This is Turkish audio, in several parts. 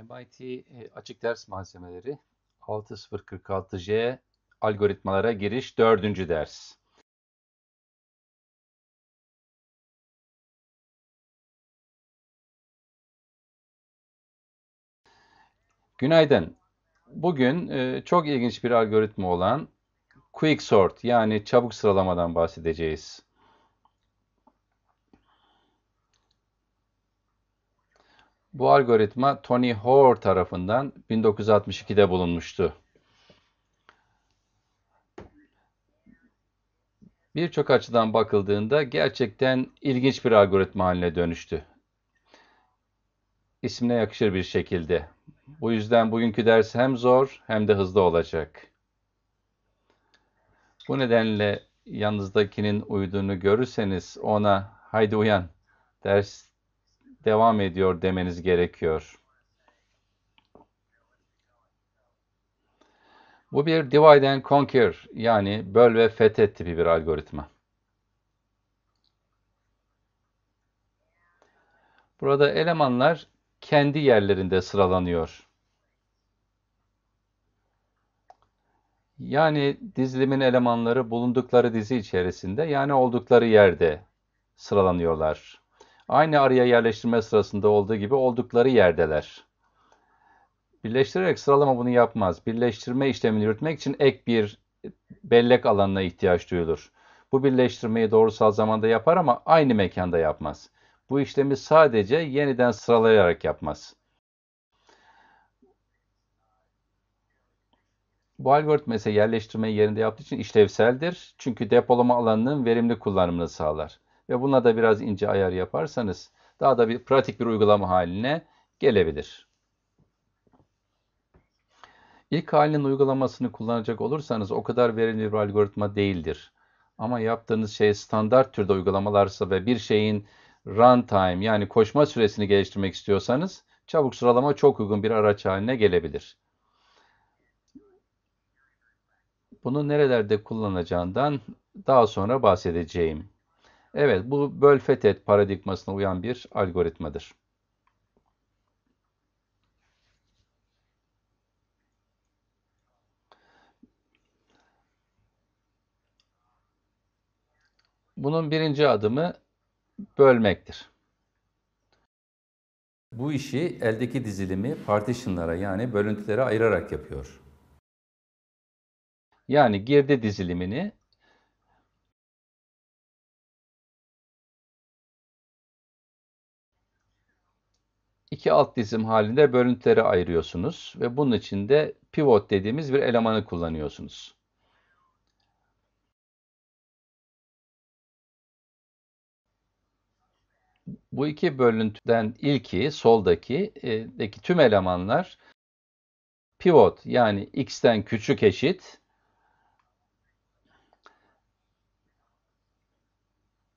MIT açık ders malzemeleri 6046J algoritmalara giriş 4. ders. Günaydın. Bugün çok ilginç bir algoritma olan Quick Sort yani çabuk sıralamadan bahsedeceğiz. Bu algoritma Tony Hoare tarafından 1962'de bulunmuştu. Birçok açıdan bakıldığında gerçekten ilginç bir algoritma haline dönüştü. İsmine yakışır bir şekilde. Bu yüzden bugünkü ders hem zor hem de hızlı olacak. Bu nedenle yanınızdakinin uyuduğunu görürseniz ona "Haydi uyan, ders devam ediyor" demeniz gerekiyor. Bu bir divide and conquer yani böl ve fethet tipi bir algoritma. Burada elemanlar kendi yerlerinde sıralanıyor. Yani dizilimin elemanları bulundukları dizi içerisinde yani oldukları yerde sıralanıyorlar. Aynı araya yerleştirme sırasında olduğu gibi oldukları yerdeler. Birleştirerek sıralama bunu yapmaz. Birleştirme işlemini yürütmek için ek bir bellek alanına ihtiyaç duyulur. Bu birleştirmeyi doğrusal zamanda yapar ama aynı mekanda yapmaz. Bu işlemi sadece yeniden sıralayarak yapmaz. Bu algoritma ise yerleştirmeyi yerinde yaptığı için işlevseldir. Çünkü depolama alanının verimli kullanımını sağlar. Ve buna da biraz ince ayar yaparsanız daha da pratik bir uygulama haline gelebilir. İlk halinin uygulamasını kullanacak olursanız o kadar verimli bir algoritma değildir. Ama yaptığınız şey standart türde uygulamalarsa ve bir şeyin runtime yani koşma süresini geliştirmek istiyorsanız çabuk sıralama çok uygun bir araç haline gelebilir. Bunu nerelerde kullanacağından daha sonra bahsedeceğim. Evet, bu böl fethet paradigmasına uyan bir algoritmadır. Bunun birinci adımı bölmektir. Bu işi eldeki dizilimi partition'lara yani bölüntülere ayırarak yapıyor. Yani girdi dizilimini iki alt dizim halinde bölüntülere ayırıyorsunuz ve bunun için de pivot dediğimiz bir elemanı kullanıyorsunuz. Bu iki bölüntüden ilki, soldaki tüm elemanlar pivot yani x'ten küçük eşit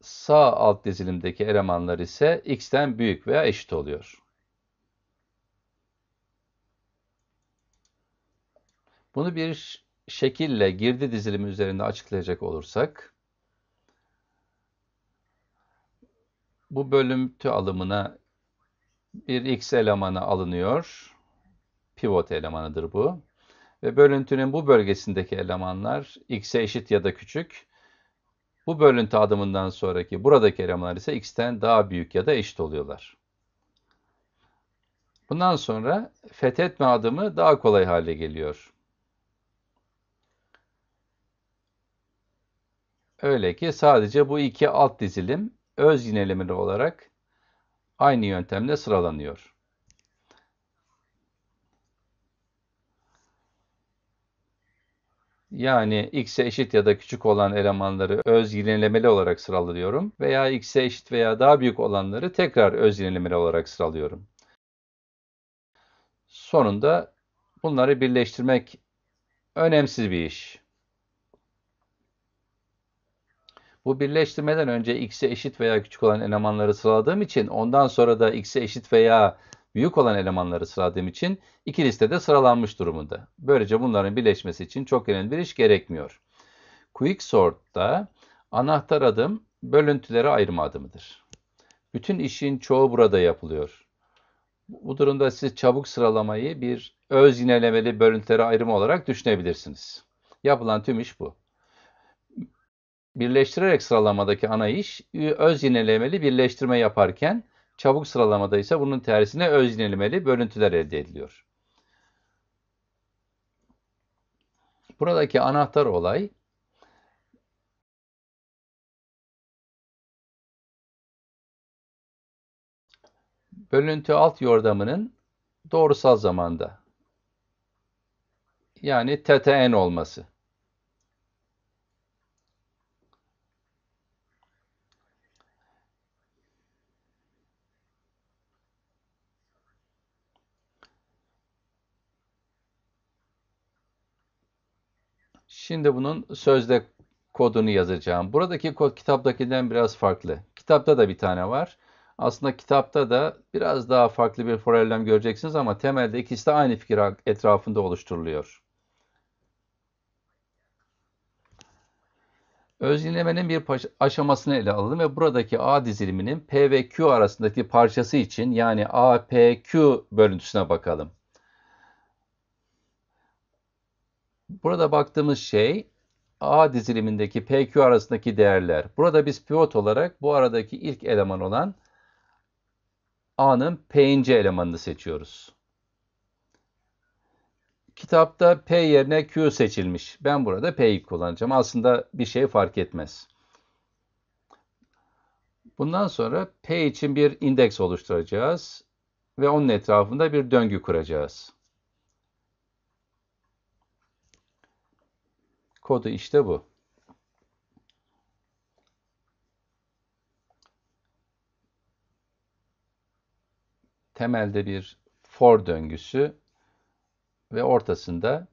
sağ alt dizilimdeki elemanlar ise x'ten büyük veya eşit oluyor. Bunu bir şekille girdi dizilimi üzerinde açıklayacak olursak, bu bölüntü alımına bir x elemanı alınıyor. Pivot elemanıdır bu. Ve bölüntünün bu bölgesindeki elemanlar x'e eşit ya da küçük. Bu bölüntü adımından sonraki buradaki elemanlar ise x'ten daha büyük ya da eşit oluyorlar. Bundan sonra fethetme adımı daha kolay hale geliyor. Öyle ki sadece bu iki alt dizilim öz yinelemeli olarak aynı yöntemle sıralanıyor. Yani x'e eşit ya da küçük olan elemanları öz yinelemeli olarak sıralıyorum veya x'e eşit veya daha büyük olanları tekrar öz yinelemeli olarak sıralıyorum. Sonunda bunları birleştirmek önemsiz bir iş. Bu birleştirmeden önce x'e eşit veya küçük olan elemanları sıraladığım için, ondan sonra da x'e eşit veya büyük olan elemanları sıraladığım için iki listede sıralanmış durumunda. Böylece bunların birleşmesi için çok önemli bir iş gerekmiyor. Quick Sort'ta anahtar adım bölüntülere ayırma adımıdır. Bütün işin çoğu burada yapılıyor. Bu durumda siz çabuk sıralamayı bir öz yinelemeli bölüntülere ayrımı olarak düşünebilirsiniz. Yapılan tüm iş bu. Birleştirerek sıralamadaki ana iş, öz yinelemeli birleştirme yaparken, çabuk sıralamada ise bunun tersine öz yinelemeli bölüntüler elde ediliyor. Buradaki anahtar olay, bölüntü alt yordamının doğrusal zamanda, yani θn olması. Şimdi bunun sözde kodunu yazacağım. Buradaki kod kitaptakinden biraz farklı. Kitapta da bir tane var. Aslında kitapta da biraz daha farklı bir problem göreceksiniz ama temelde ikisi de aynı fikir etrafında oluşturuluyor. Öz yinelemenin bir aşamasını ele alalım ve buradaki A diziliminin P ve Q arasındaki parçası için yani A, P, Q bölüntüsüne bakalım. Burada baktığımız şey A dizilimindeki PQ arasındaki değerler. Burada biz pivot olarak bu aradaki ilk eleman olan A'nın P'inci elemanını seçiyoruz. Kitapta P yerine Q seçilmiş. Ben burada P'yi kullanacağım. Aslında bir şey fark etmez. Bundan sonra P için bir indeks oluşturacağız ve onun etrafında bir döngü kuracağız. Kodu işte bu. Temelde bir for döngüsü ve ortasında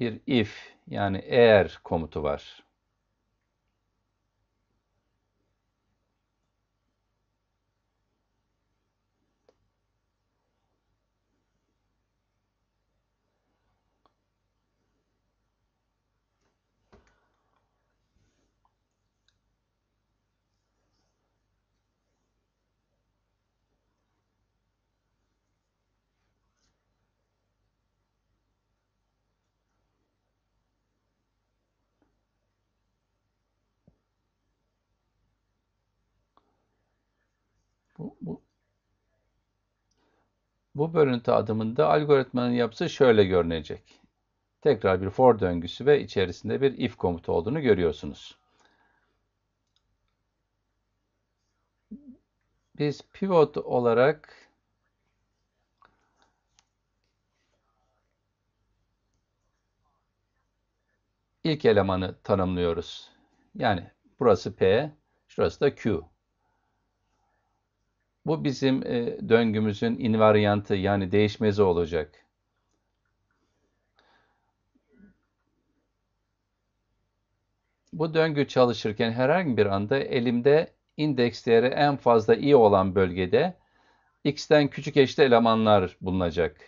bir if yani eğer komutu var. Bu bölüntü adımında algoritmanın yapısı şöyle görünecek. Tekrar bir for döngüsü ve içerisinde bir if komutu olduğunu görüyorsunuz. Biz pivot olarak ilk elemanı tanımlıyoruz. Yani burası P, şurası da Q. Bu bizim döngümüzün invariantı yani değişmezi olacak. Bu döngü çalışırken herhangi bir anda elimde indeks değeri en fazla i olan bölgede x'ten küçük eşitli elemanlar bulunacak.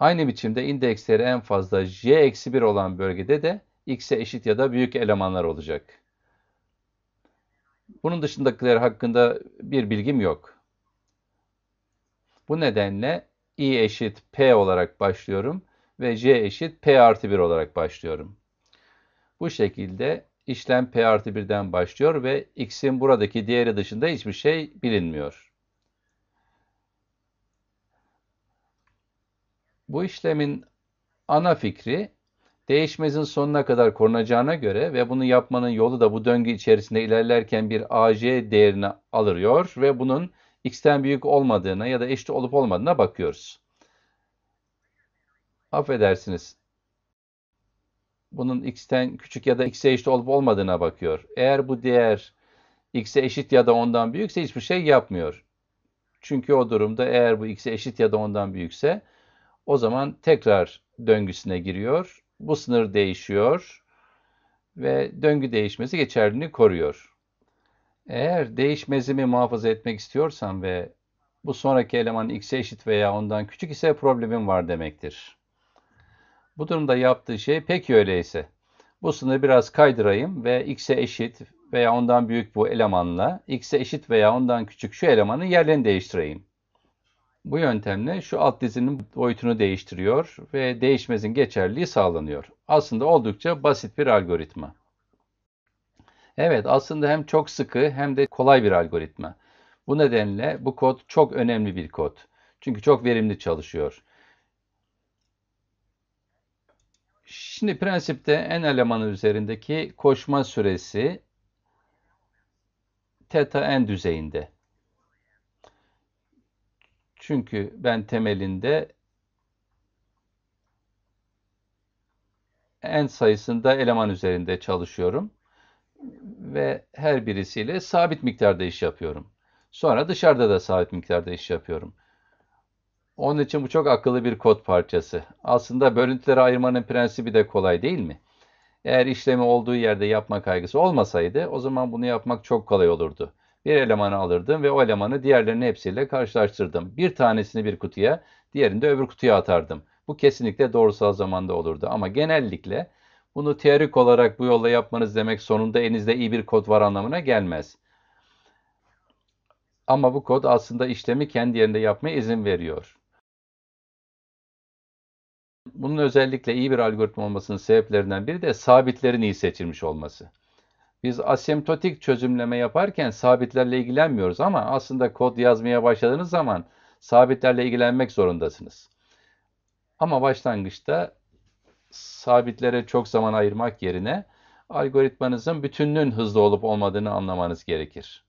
Aynı biçimde indeks değeri en fazla j-1 olan bölgede de x'e eşit ya da büyük elemanlar olacak. Bunun dışındakiler hakkında bir bilgim yok. Bu nedenle i eşit p olarak başlıyorum ve j eşit p artı 1 olarak başlıyorum. Bu şekilde işlem p artı 1'den başlıyor ve x'in buradaki değeri dışında hiçbir şey bilinmiyor. Bu işlemin ana fikri değişmezin sonuna kadar korunacağına göre ve bunu yapmanın yolu da bu döngü içerisinde ilerlerken bir aj değerini alıyor ve bunun x'ten büyük olmadığına ya da eşit olup olmadığına bakıyoruz. Affedersiniz. Bunun x'ten küçük ya da x'e eşit olup olmadığına bakıyor. Eğer bu değer x'e eşit ya da ondan büyükse hiçbir şey yapmıyor. Çünkü o durumda eğer bu x'e eşit ya da ondan büyükse o zaman tekrar döngüsüne giriyor. Bu sınır değişiyor ve döngü değişmezi geçerliliğini koruyor. Eğer değişmezimi muhafaza etmek istiyorsam ve bu sonraki eleman x'e eşit veya ondan küçük ise problemim var demektir. Bu durumda yaptığı şey peki öyleyse. Bu sınırı biraz kaydırayım ve x'e eşit veya ondan büyük bu elemanla x'e eşit veya ondan küçük şu elemanın yerlerini değiştireyim. Bu yöntemle şu alt dizinin boyutunu değiştiriyor ve değişmezin geçerliliği sağlanıyor. Aslında oldukça basit bir algoritma. Evet, aslında hem çok sıkı hem de kolay bir algoritma. Bu nedenle bu kod çok önemli bir kod. Çünkü çok verimli çalışıyor. Şimdi prensipte en elemanı üzerindeki koşma süresi theta n düzeyinde. Çünkü ben temelinde n sayısında eleman üzerinde çalışıyorum ve her birisiyle sabit miktarda iş yapıyorum. Sonra dışarıda da sabit miktarda iş yapıyorum. Onun için bu çok akıllı bir kod parçası. Aslında bölüntülere ayırmanın prensibi de kolay değil mi? Eğer işlemi olduğu yerde yapma kaygısı olmasaydı o zaman bunu yapmak çok kolay olurdu. Bir elemanı alırdım ve o elemanı diğerlerinin hepsiyle karşılaştırdım. Bir tanesini bir kutuya, diğerini de öbür kutuya atardım. Bu kesinlikle doğrusal zamanda olurdu. Ama genellikle bunu teorik olarak bu yolla yapmanız demek sonunda elinizde iyi bir kod var anlamına gelmez. Ama bu kod aslında işlemi kendi yerinde yapmaya izin veriyor. Bunun özellikle iyi bir algoritma olmasının sebeplerinden biri de sabitlerin iyi seçilmiş olması. Biz asemptotik çözümleme yaparken sabitlerle ilgilenmiyoruz ama aslında kod yazmaya başladığınız zaman sabitlerle ilgilenmek zorundasınız. Ama başlangıçta sabitlere çok zaman ayırmak yerine algoritmanızın bütününün hızlı olup olmadığını anlamanız gerekir.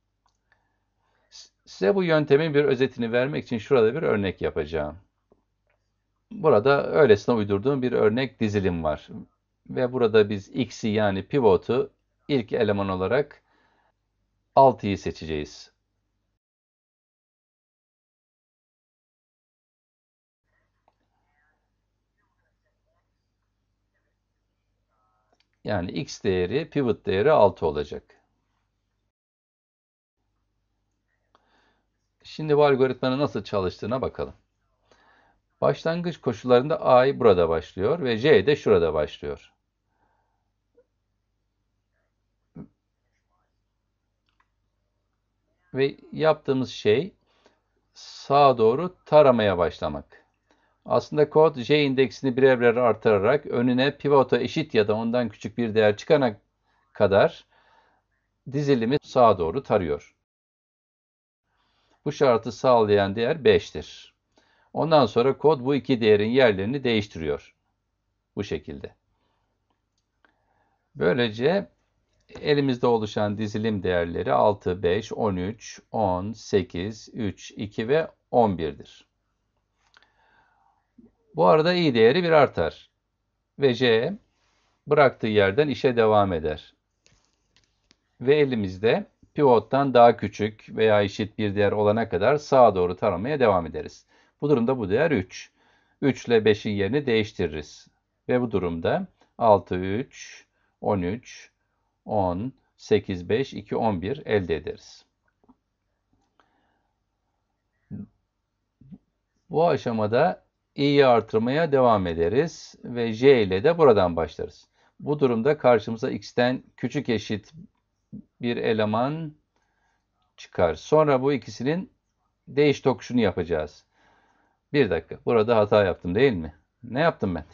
Size bu yöntemin bir özetini vermek için şurada bir örnek yapacağım. Burada öylesine uydurduğum bir örnek dizilim var. Ve burada biz x'i yani pivot'u ilk eleman olarak 6'yı seçeceğiz. Yani x değeri, pivot değeri 6 olacak. Şimdi bu algoritmanın nasıl çalıştığına bakalım. Başlangıç koşullarında i burada başlıyor ve j de şurada başlıyor. Ve yaptığımız şey sağa doğru taramaya başlamak. Aslında kod j indeksini birer artırarak önüne pivota eşit ya da ondan küçük bir değer çıkana kadar dizilimi sağa doğru tarıyor. Bu şartı sağlayan değer 5'tir. Ondan sonra kod bu iki değerin yerlerini değiştiriyor. Bu şekilde. Böylece elimizde oluşan dizilim değerleri 6, 5, 13, 10, 8, 3, 2 ve 11'dir. Bu arada i değeri 1 artar ve j bıraktığı yerden işe devam eder. Ve elimizde pivottan daha küçük veya eşit bir değer olana kadar sağa doğru taramaya devam ederiz. Bu durumda bu değer 3. 3 ile 5'in yerini değiştiririz. Ve bu durumda 6, 3, 13, 10, 8, 5, 2, 11 elde ederiz. Bu aşamada i'yi artırmaya devam ederiz ve j ile de buradan başlarız. Bu durumda karşımıza x'ten küçük eşit bir eleman çıkar. Sonra bu ikisinin değiş tokuşunu yapacağız. Bir dakika, burada hata yaptım değil mi? Ne yaptım ben?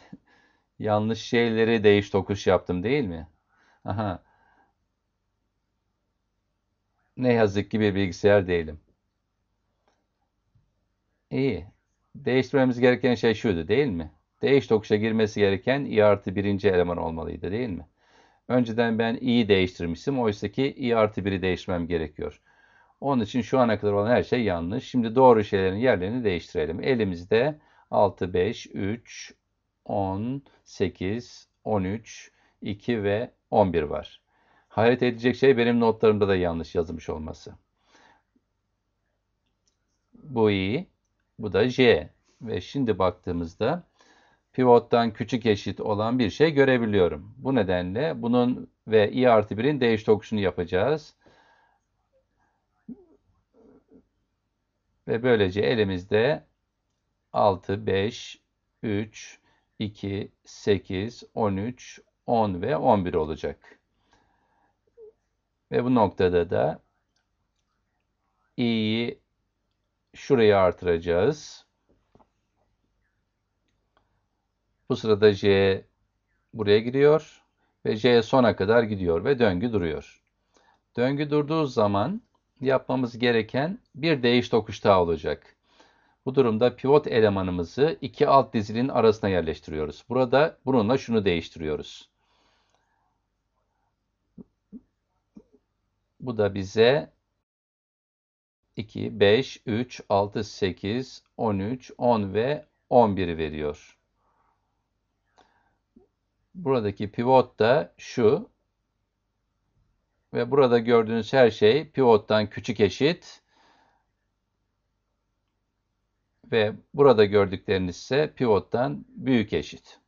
Yanlış şeyleri değiş tokuş yaptım değil mi? Aha. Ne yazık ki bir bilgisayar değilim. İyi. Değiştirmemiz gereken şey şuydu değil mi? Değiş tokuşa girmesi gereken i artı birinci eleman olmalıydı değil mi? Önceden ben i'yi değiştirmiştim. Oysa ki i artı 1'i değiştirmem gerekiyor. Onun için şu ana kadar olan her şey yanlış. Şimdi doğru şeylerin yerlerini değiştirelim. Elimizde 6, 5, 3, 10, 8, 13, 2 ve 11 var. Hayret edilecek şey benim notlarımda da yanlış yazılmış olması. Bu i, bu da j. Ve şimdi baktığımızda pivottan küçük eşit olan bir şey görebiliyorum. Bu nedenle bunun ve i artı 1'in değiş tokuşunu yapacağız. Ve böylece elimizde 6, 5, 3, 2, 8, 13, 10 ve 11 olacak. Ve bu noktada da i'yi şurayı artıracağız. Bu sırada J buraya giriyor ve J sona kadar gidiyor ve döngü duruyor. Döngü durduğu zaman yapmamız gereken bir değiş tokuş daha olacak. Bu durumda pivot elemanımızı iki alt dizilin arasına yerleştiriyoruz. Burada bununla şunu değiştiriyoruz. Bu da bize 2, 5, 3, 6, 8, 13, 10 ve 11'i veriyor. Buradaki pivot da şu. Ve burada gördüğünüz her şey pivottan küçük eşit. Ve burada gördükleriniz ise pivottan büyük eşit.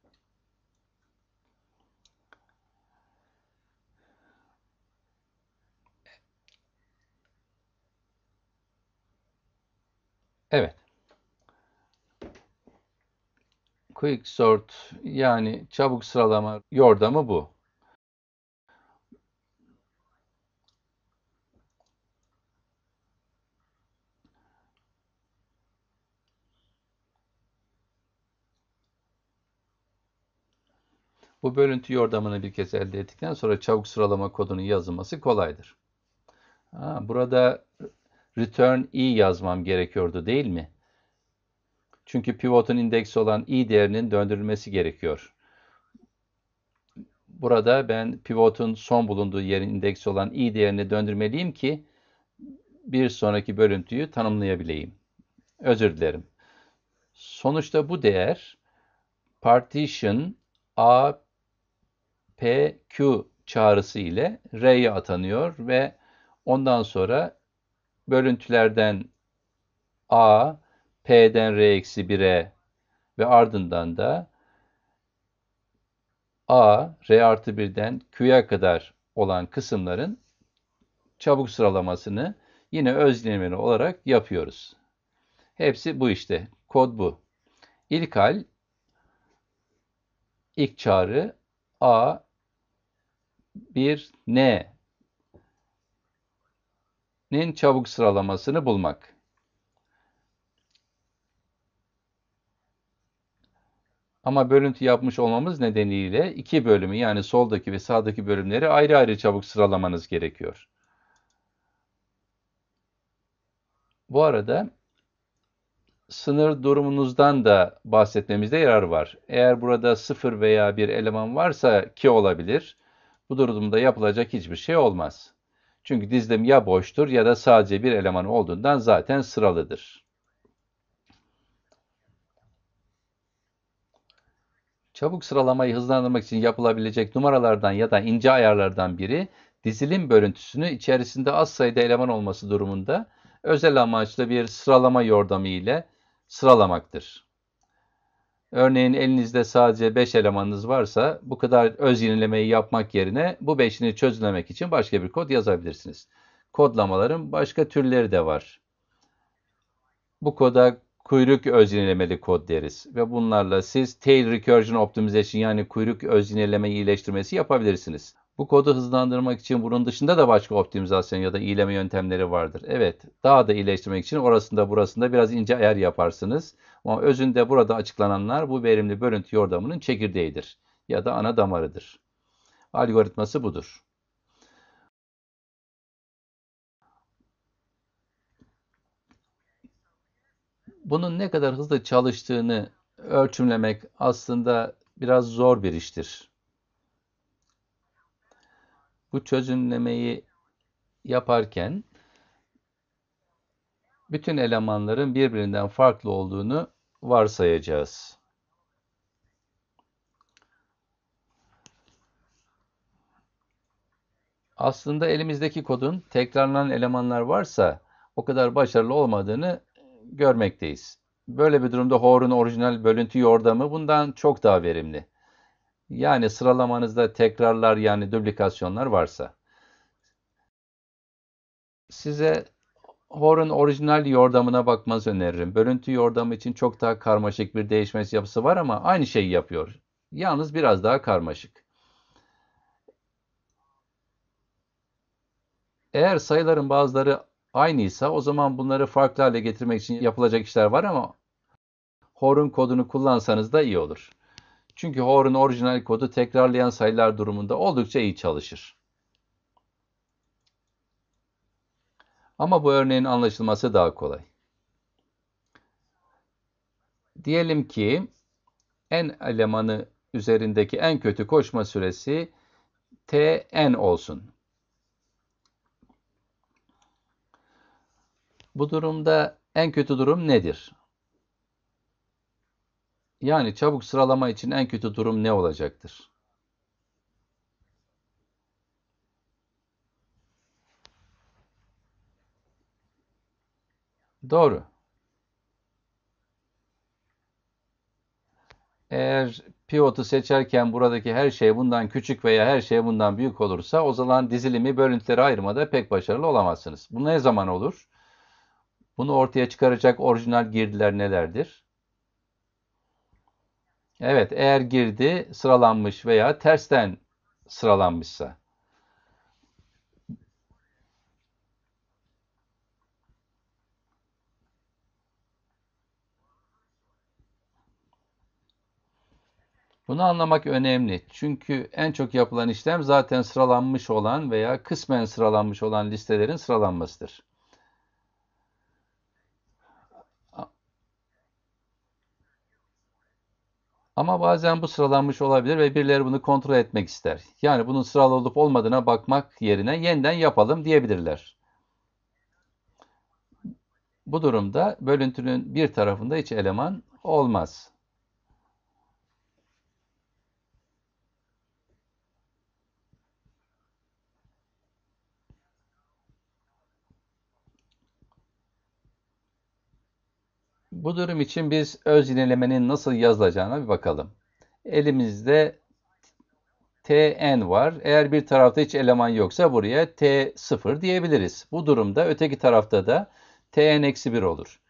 Evet. Quick sort yani çabuk sıralama yordamı bu. Bu bölüntü yordamını bir kez elde ettikten sonra çabuk sıralama kodunun yazılması kolaydır. Burada return i yazmam gerekiyordu değil mi? Çünkü pivotun indeksi olan i değerinin döndürülmesi gerekiyor. Burada ben pivotun son bulunduğu yerin indeksi olan i değerini döndürmeliyim ki bir sonraki bölüntüyü tanımlayabileyim. Özür dilerim. Sonuçta bu değer partition a p q çağrısı ile R'ye atanıyor ve ondan sonra bölüntülerden a, p'den r-1'e ve ardından da a, r+1'den q'ya kadar olan kısımların çabuk sıralamasını yine özlemeli olarak yapıyoruz. Hepsi bu işte. Kod bu. İlk hal, ilk çağrı a, 1, n nin çabuk sıralamasını bulmak. Ama bölüntü yapmış olmamız nedeniyle iki bölümü yani soldaki ve sağdaki bölümleri ayrı ayrı çabuk sıralamanız gerekiyor. Bu arada sınır durumunuzdan da bahsetmemizde yarar var. Eğer burada 0 veya 1 eleman varsa ki olabilir, bu durumda yapılacak hiçbir şey olmaz. Çünkü dizlim ya boştur ya da sadece bir eleman olduğundan zaten sıralıdır. Çabuk sıralamayı hızlandırmak için yapılabilecek numaralardan ya da ince ayarlardan biri, dizilim bölüntüsünü içerisinde az sayıda eleman olması durumunda özel amaçlı bir sıralama yordamı ile sıralamaktır. Örneğin elinizde sadece 5 elemanınız varsa bu kadar öz yenilemeyi yapmak yerine bu 5'ini çözümlemek için başka bir kod yazabilirsiniz. Kodlamaların başka türleri de var. Bu koda kuyruk öz yenilemeli kod deriz ve bunlarla siz tail recursion optimization yani kuyruk öz yenileme iyileştirmesi yapabilirsiniz. Bu kodu hızlandırmak için bunun dışında da başka optimizasyon ya da iyileme yöntemleri vardır. Evet, daha da iyileştirmek için orasında burasında biraz ince ayar yaparsınız. Ama özünde burada açıklananlar bu verimli bölüntü yordamının çekirdeğidir ya da ana damarıdır. Algoritması budur. Bunun ne kadar hızlı çalıştığını ölçümlemek aslında biraz zor bir iştir. Bu çözümlemeyi yaparken bütün elemanların birbirinden farklı olduğunu varsayacağız. Aslında elimizdeki kodun tekrarlanan elemanlar varsa o kadar başarılı olmadığını görmekteyiz. Böyle bir durumda Hoare'un orijinal bölüntü yordamı bundan çok daha verimli. Yani sıralamanızda tekrarlar yani duplikasyonlar varsa. Size Hoare'un orijinal yordamına bakmanızı öneririm. Bölüntü yordamı için çok daha karmaşık bir değişmez yapısı var ama aynı şeyi yapıyor. Yalnız biraz daha karmaşık. Eğer sayıların bazıları aynıysa o zaman bunları farklı hale getirmek için yapılacak işler var ama Hoare'ın kodunu kullansanız da iyi olur. Çünkü Hoare'ın orijinal kodu tekrarlayan sayılar durumunda oldukça iyi çalışır. Ama bu örneğin anlaşılması daha kolay. Diyelim ki n elemanı üzerindeki en kötü koşma süresi tn olsun. Bu durumda en kötü durum nedir? Yani çabuk sıralama için en kötü durum ne olacaktır? Doğru. Eğer pivot'u seçerken buradaki her şey bundan küçük veya her şey bundan büyük olursa o zaman dizilimi bölüntülere ayırmada pek başarılı olamazsınız. Bu ne zaman olur? Bunu ortaya çıkaracak orijinal girdiler nelerdir? Evet, eğer girdi sıralanmış veya tersten sıralanmışsa. Bunu anlamak önemli. Çünkü en çok yapılan işlem zaten sıralanmış olan veya kısmen sıralanmış olan listelerin sıralanmasıdır. Ama bazen bu sıralanmış olabilir ve birileri bunu kontrol etmek ister. Yani bunun sıralı olup olmadığına bakmak yerine yeniden yapalım diyebilirler. Bu durumda bölüntünün bir tarafında hiç eleman olmaz. Bu durum için biz öz yinelemenin nasıl yazılacağına bir bakalım. Elimizde tn var. Eğer bir tarafta hiç eleman yoksa buraya t0 diyebiliriz. Bu durumda öteki tarafta da tn-1 olur.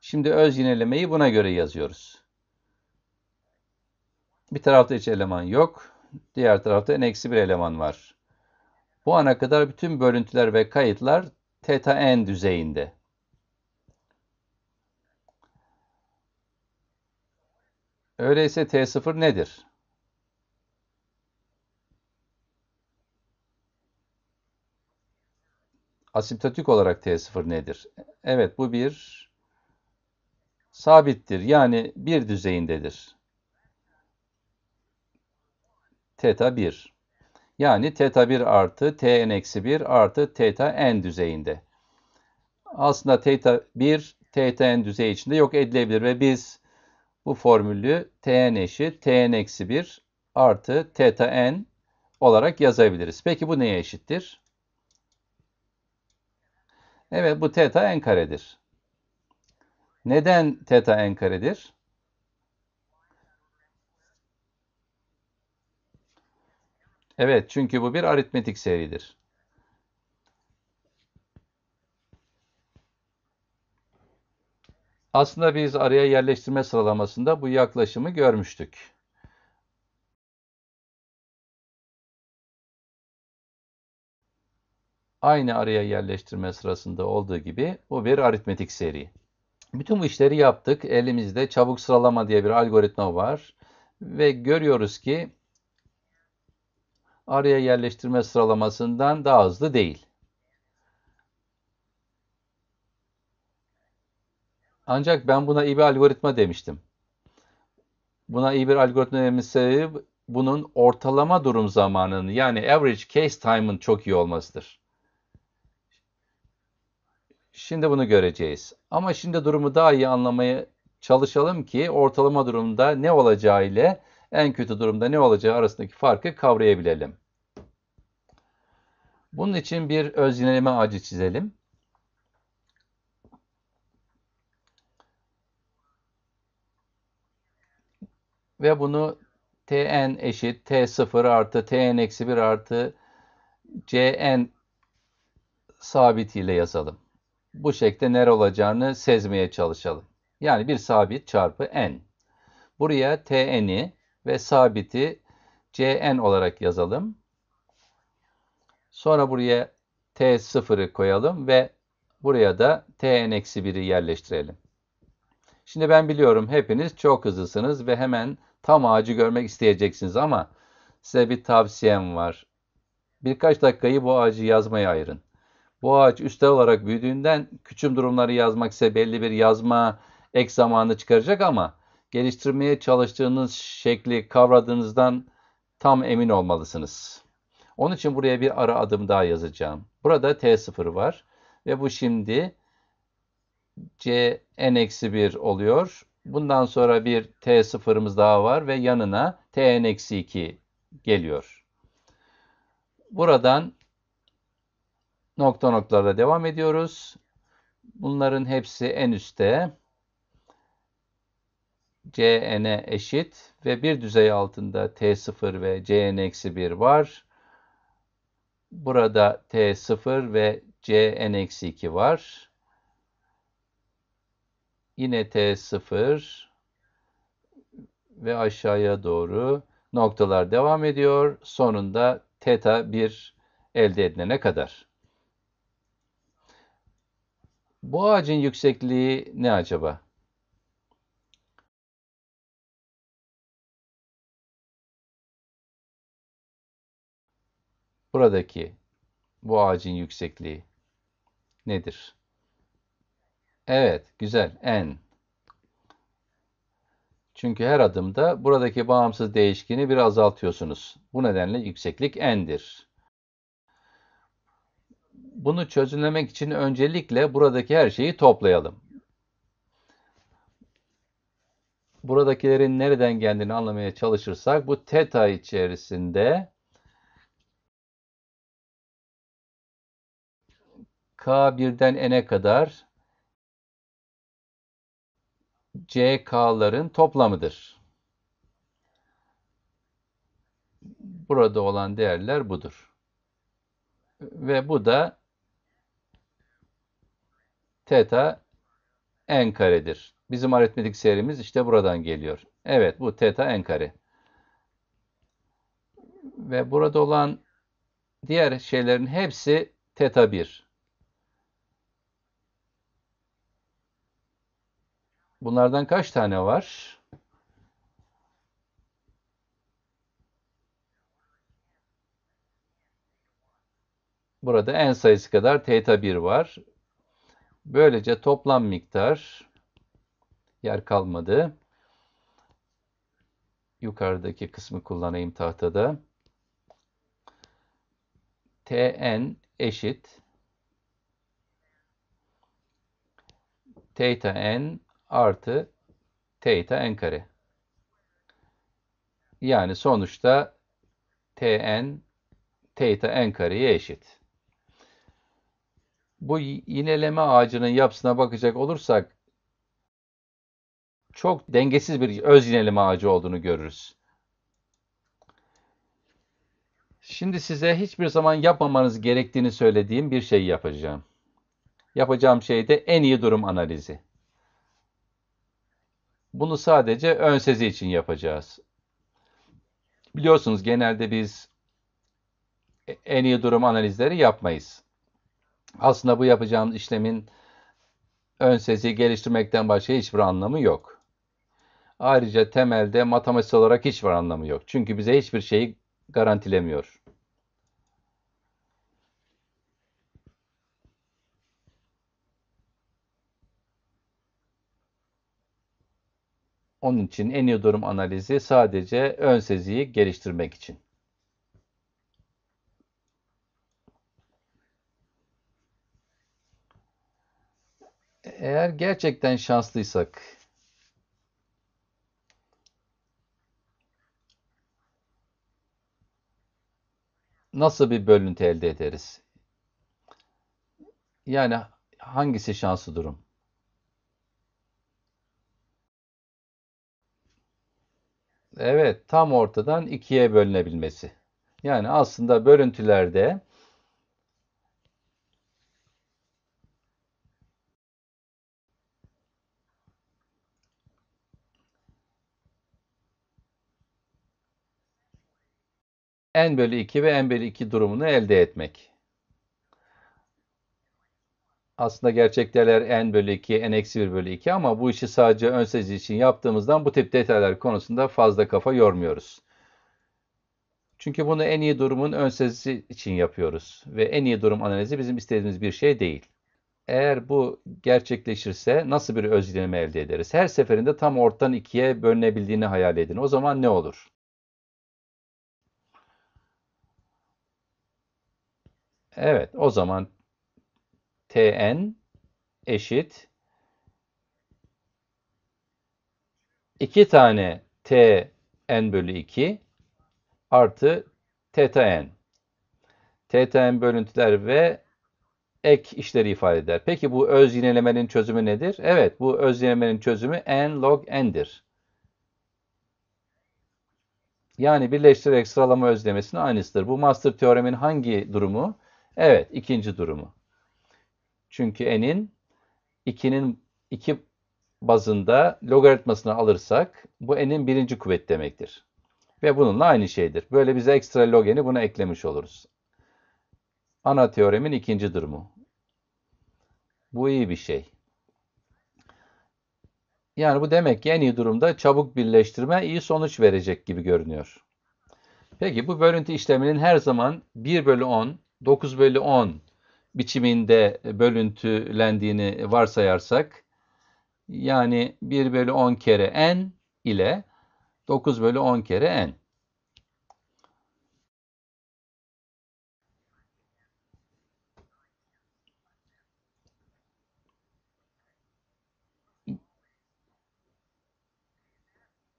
Şimdi öz yinelemeyi buna göre yazıyoruz. Bir tarafta hiç eleman yok. Diğer tarafta n-1 eleman var. Bu ana kadar bütün bölüntüler ve kayıtlar θn düzeyinde. Öyleyse T0 nedir? Asimptotik olarak T0 nedir? Evet, bu bir sabittir. Yani bir düzeyindedir. Teta 1. Yani teta 1 artı Tn-1 artı teta n düzeyinde. Aslında teta 1 teta n düzeyi içinde yok edilebilir ve biz bu formülü tn eşit tn-1 artı teta n olarak yazabiliriz. Peki bu neye eşittir? Evet, bu teta n karedir. Neden teta n karedir? Evet, çünkü bu bir aritmetik seridir. Aslında biz araya yerleştirme sıralamasında bu yaklaşımı görmüştük. Aynı araya yerleştirme sırasında olduğu gibi bu bir aritmetik seri. Bütün bu işleri yaptık. Elimizde çabuk sıralama diye bir algoritma var. Ve görüyoruz ki araya yerleştirme sıralamasından daha hızlı değil. Ancak ben buna iyi bir algoritma demiştim. Buna iyi bir algoritma dememin sebebi bunun ortalama durum zamanının yani average case time'ın çok iyi olmasıdır. Şimdi bunu göreceğiz. Ama şimdi durumu daha iyi anlamaya çalışalım ki ortalama durumda ne olacağı ile en kötü durumda ne olacağı arasındaki farkı kavrayabilelim. Bunun için bir öz yineleme ağacı çizelim. Ve bunu tn eşit t0 artı tn-1 artı cn sabitiyle yazalım. Bu şekilde nere olacağını sezmeye çalışalım. Yani bir sabit çarpı n. Buraya tn'i ve sabiti cn olarak yazalım. Sonra buraya t0'ı koyalım ve Buraya da tn-1'i yerleştirelim. Şimdi ben biliyorum hepiniz çok hızlısınız ve hemen tam ağacı görmek isteyeceksiniz ama size bir tavsiyem var. Birkaç dakikayı bu ağacı yazmaya ayırın. Bu ağaç üstel olarak büyüdüğünden küçüm durumları yazmak size belli bir yazma ek zamanı çıkaracak ama geliştirmeye çalıştığınız şekli kavradığınızdan tam emin olmalısınız. Onun için buraya bir ara adım daha yazacağım. Burada T0 var ve bu şimdi Cn-1 oluyor. Bundan sonra bir T0'ımız daha var ve yanına Tn-2 geliyor. Buradan nokta noktalarla devam ediyoruz. Bunların hepsi en üstte. Cn'e eşit ve bir düzey altında T0 ve Cn-1 var. Burada T0 ve Cn-2 var. Yine T0 ve aşağıya doğru noktalar devam ediyor. Sonunda teta 1 elde edilene kadar. Bu ağacın yüksekliği ne acaba? Buradaki bu ağacın yüksekliği nedir? Evet, güzel. N. Çünkü her adımda buradaki bağımsız değişkeni bir azaltıyorsunuz. Bu nedenle yükseklik n'dir. Bunu çözümlemek için öncelikle buradaki her şeyi toplayalım. Buradakilerin nereden geldiğini anlamaya çalışırsak bu teta içerisinde K1'den n'e kadar CK'ların toplamıdır. Burada olan değerler budur. Ve bu da teta n karedir. Bizim aritmetik serimiz işte buradan geliyor. Evet, bu teta n kare. Ve burada olan diğer şeylerin hepsi teta 1. Bunlardan kaç tane var? Burada n sayısı kadar teta 1 var. Böylece toplam miktar yer kalmadı. Yukarıdaki kısmı kullanayım tahtada. Tn eşit teta n artı teta n kare. Yani sonuçta Tn teta n kareye eşit. Bu yineleme ağacının yapısına bakacak olursak çok dengesiz bir öz yineleme ağacı olduğunu görürüz. Şimdi size hiçbir zaman yapmamanız gerektiğini söylediğim bir şey yapacağım. Yapacağım şey de en iyi durum analizi. Bunu sadece ön sezi için yapacağız. Biliyorsunuz genelde biz en iyi durum analizleri yapmayız. Aslında bu yapacağımız işlemin ön seziyi geliştirmekten başka hiçbir anlamı yok. Ayrıca temelde matematiksel olarak hiçbir anlamı yok. Çünkü bize hiçbir şeyi garantilemiyor. Onun için en iyi durum analizi sadece ön seziyi geliştirmek için. Eğer gerçekten şanslıysak nasıl bir bölüntü elde ederiz? Yani hangisi şanslı durum? Evet, tam ortadan ikiye bölünebilmesi. Yani aslında bölüntülerde n bölü 2 ve n bölü 2 durumunu elde etmek. aslında gerçek değerler n/2, n-1/2 ama bu işi sadece ön sezi için yaptığımızdan bu tip detaylar konusunda fazla kafa yormuyoruz. Çünkü bunu en iyi durumun ön sezisi için yapıyoruz ve en iyi durum analizi bizim istediğimiz bir şey değil. Eğer bu gerçekleşirse nasıl bir özleme elde ederiz? Her seferinde tam ortadan ikiye bölünebildiğini hayal edin. O zaman ne olur? Evet, o zaman Tn eşit 2 tane Tn/2 artı Tn. Tn bölüntüler ve ek işleri ifade eder. Peki bu öz yinelemenin çözümü nedir? Evet, bu öz yinelemenin çözümü n log n'dir. Yani birleştirerek sıralama özlemesinin aynısıdır. Bu master teoremin hangi durumu? Evet, ikinci durumu. Çünkü n'in 2 bazında logaritmasını alırsak bu n'in birinci kuvvet demektir. Ve bununla aynı şeydir. Böyle bize ekstra log n'i buna eklemiş oluruz. Ana teoremin ikinci durumu. Bu iyi bir şey. Yani bu demek ki en iyi durumda çabuk birleştirme iyi sonuç verecek gibi görünüyor. Peki bu bölüntü işleminin her zaman 1/10, 9/10 biçiminde bölüntülendiğini varsayarsak, yani 1/10 kere n ile 9/10 kere n.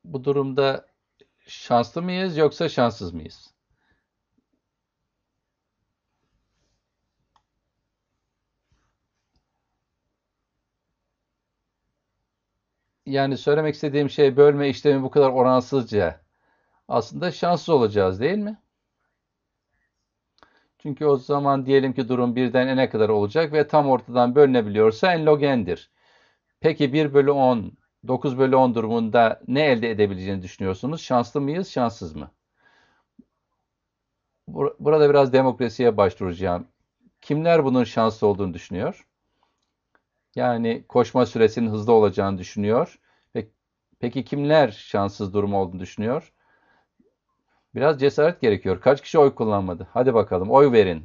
Bu durumda şanslı mıyız yoksa şanssız mıyız? Yani söylemek istediğim şey, bölme işlemi bu kadar oransızca aslında şanssız olacağız, değil mi? Çünkü o zaman diyelim ki durum 1'den n'e kadar olacak ve tam ortadan bölünebiliyorsa n log n'dir. Peki 1/10, 9/10 durumunda ne elde edebileceğini düşünüyorsunuz? Şanslı mıyız, şanssız mı? Burada biraz demokrasiye başvuracağım. Kimler bunun şanslı olduğunu düşünüyor? Yani koşma süresinin hızlı olacağını düşünüyor. Peki kimler şanssız durum olduğunu düşünüyor? Biraz cesaret gerekiyor. Kaç kişi oy kullanmadı? Hadi bakalım, oy verin.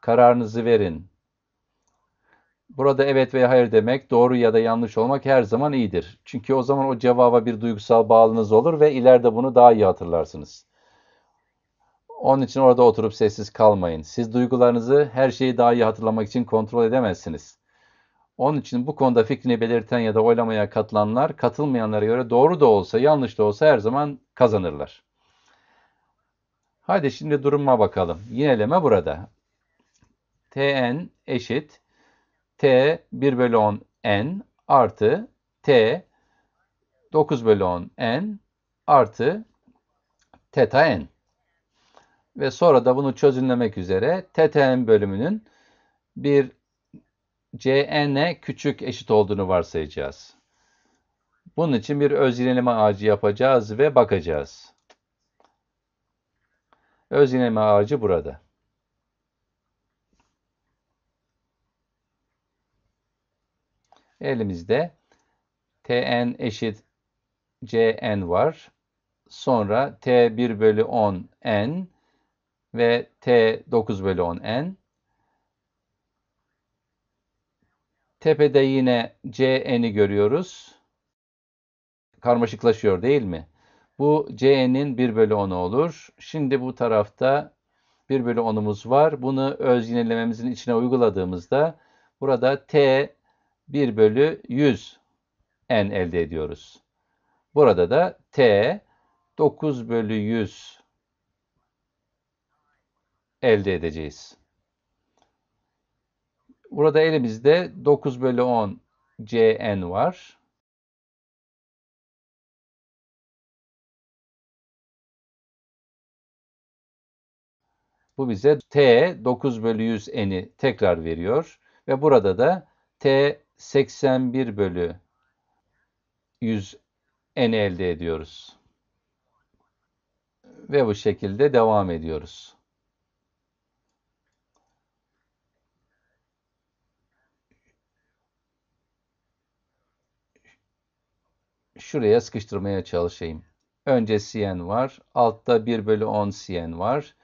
Kararınızı verin. Burada evet veya hayır demek, doğru ya da yanlış olmak her zaman iyidir. Çünkü o zaman o cevaba bir duygusal bağlılığınız olur ve ileride bunu daha iyi hatırlarsınız. Onun için orada oturup sessiz kalmayın. Siz duygularınızı, her şeyi daha iyi hatırlamak için kontrol edemezsiniz. Onun için bu konuda fikrini belirten ya da oylamaya katılanlar, katılmayanlara göre doğru da olsa yanlış da olsa her zaman kazanırlar. Hadi şimdi duruma bakalım. Yineleme burada. Tn eşit T 1/10 n artı T 9/10 n artı teta n. Ve sonra da bunu çözümlemek üzere teta n bölümünün bir cn'e küçük eşit olduğunu varsayacağız. Bunun için bir öz yineleme ağacı yapacağız ve bakacağız. Öz yineleme ağacı burada. Elimizde Tn eşit Cn var. Sonra T 1/10 n ve T 9/10 n. Tepede yine Cn'i görüyoruz. Karmaşıklaşıyor, değil mi? Bu Cn'in 1/10'u olur. Şimdi bu tarafta 1/10'umuz var. Bunu öz yinelememizin içine uyguladığımızda burada T 1/100 n elde ediyoruz. Burada da T 9/100 elde edeceğiz. Burada elimizde 9/10 Cn var. Bu bize T 9/100 n'i tekrar veriyor ve burada da T 81/100 n elde ediyoruz. Ve bu şekilde devam ediyoruz. şuraya sıkıştırmaya çalışayım. Önce Cn var. Altta 1/10 Cn var.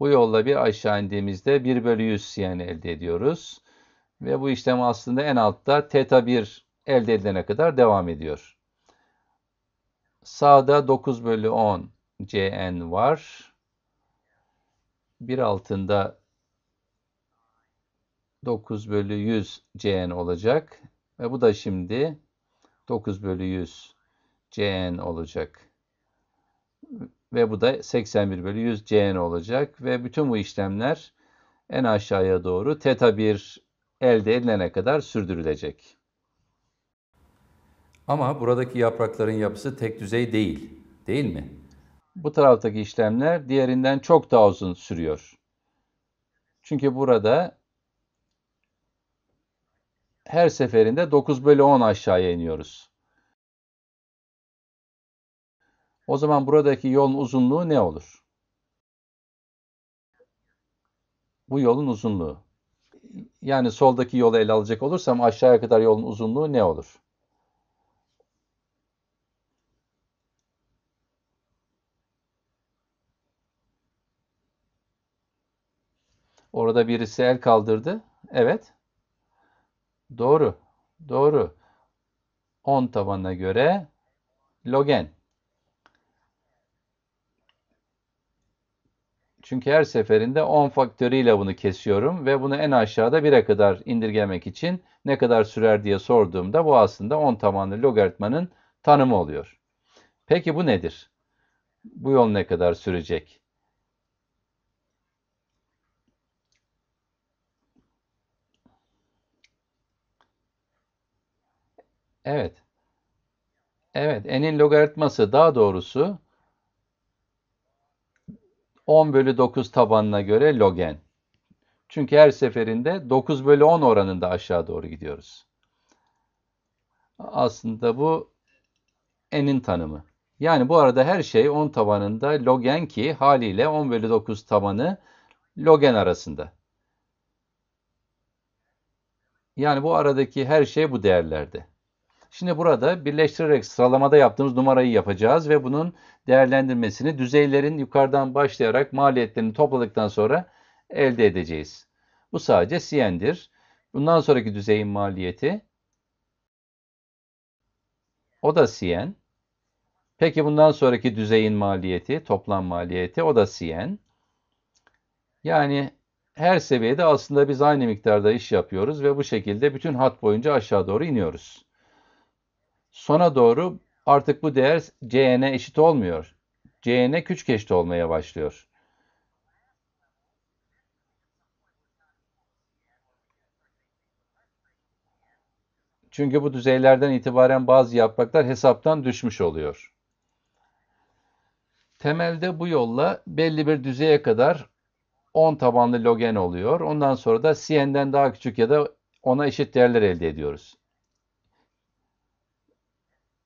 Bu yolla bir aşağı indiğimizde 1/100 Cn elde ediyoruz. Ve bu işlem aslında en altta teta 1 elde edilene kadar devam ediyor. Sağda 9/10 Cn var. Bir altında 9/100 Cn olacak. Ve bu da şimdi 9/100 Cn olacak. Ve bu da 81/100 Cn olacak. Ve bütün bu işlemler en aşağıya doğru teta 1 elde edilene kadar sürdürülecek. Ama buradaki yaprakların yapısı tek düzey değil, değil mi? Bu taraftaki işlemler diğerinden çok daha uzun sürüyor. Çünkü burada her seferinde 9/10 aşağıya iniyoruz. O zaman buradaki yolun uzunluğu ne olur? Bu yolun uzunluğu. Yani soldaki yolu ele alacak olursam aşağıya kadar yolun uzunluğu ne olur? Orada birisi el kaldırdı. Evet. Doğru. Doğru. 10 tabanına göre log n. Çünkü her seferinde 10 faktörüyle bunu kesiyorum ve bunu en aşağıda 1'e kadar indirgemek için ne kadar sürer diye sorduğumda bu aslında 10 tabanlı logaritmanın tanımı oluyor. Peki bu nedir? Bu yol ne kadar sürecek? Evet. Evet, n'in logaritması, daha doğrusu 10/9 tabanına göre log n. Çünkü her seferinde 9/10 oranında aşağı doğru gidiyoruz. Aslında bu n'in tanımı. Yani bu arada her şey 10 tabanında log n ki haliyle 10/9 tabanı log n arasında. Yani bu aradaki her şey bu değerlerde. Şimdi burada birleştirerek sıralamada yaptığımız numarayı yapacağız ve bunun değerlendirmesini düzeylerin yukarıdan başlayarak maliyetlerini topladıktan sonra elde edeceğiz. Bu sadece Cn'dir. Bundan sonraki düzeyin maliyeti, o da Cn. Peki bundan sonraki düzeyin maliyeti, toplam maliyeti, o da Cn. Yani her seviyede aslında biz aynı miktarda iş yapıyoruz ve bu şekilde bütün hat boyunca aşağı doğru iniyoruz. Sona doğru artık bu değer Cn'e eşit olmuyor. Cn'e küçük eşit olmaya başlıyor. Çünkü bu düzeylerden itibaren bazı yapraklar hesaptan düşmüş oluyor. Temelde bu yolla belli bir düzeye kadar 10 tabanlı log n oluyor. Ondan sonra da Cn'den daha küçük ya da ona eşit değerler elde ediyoruz.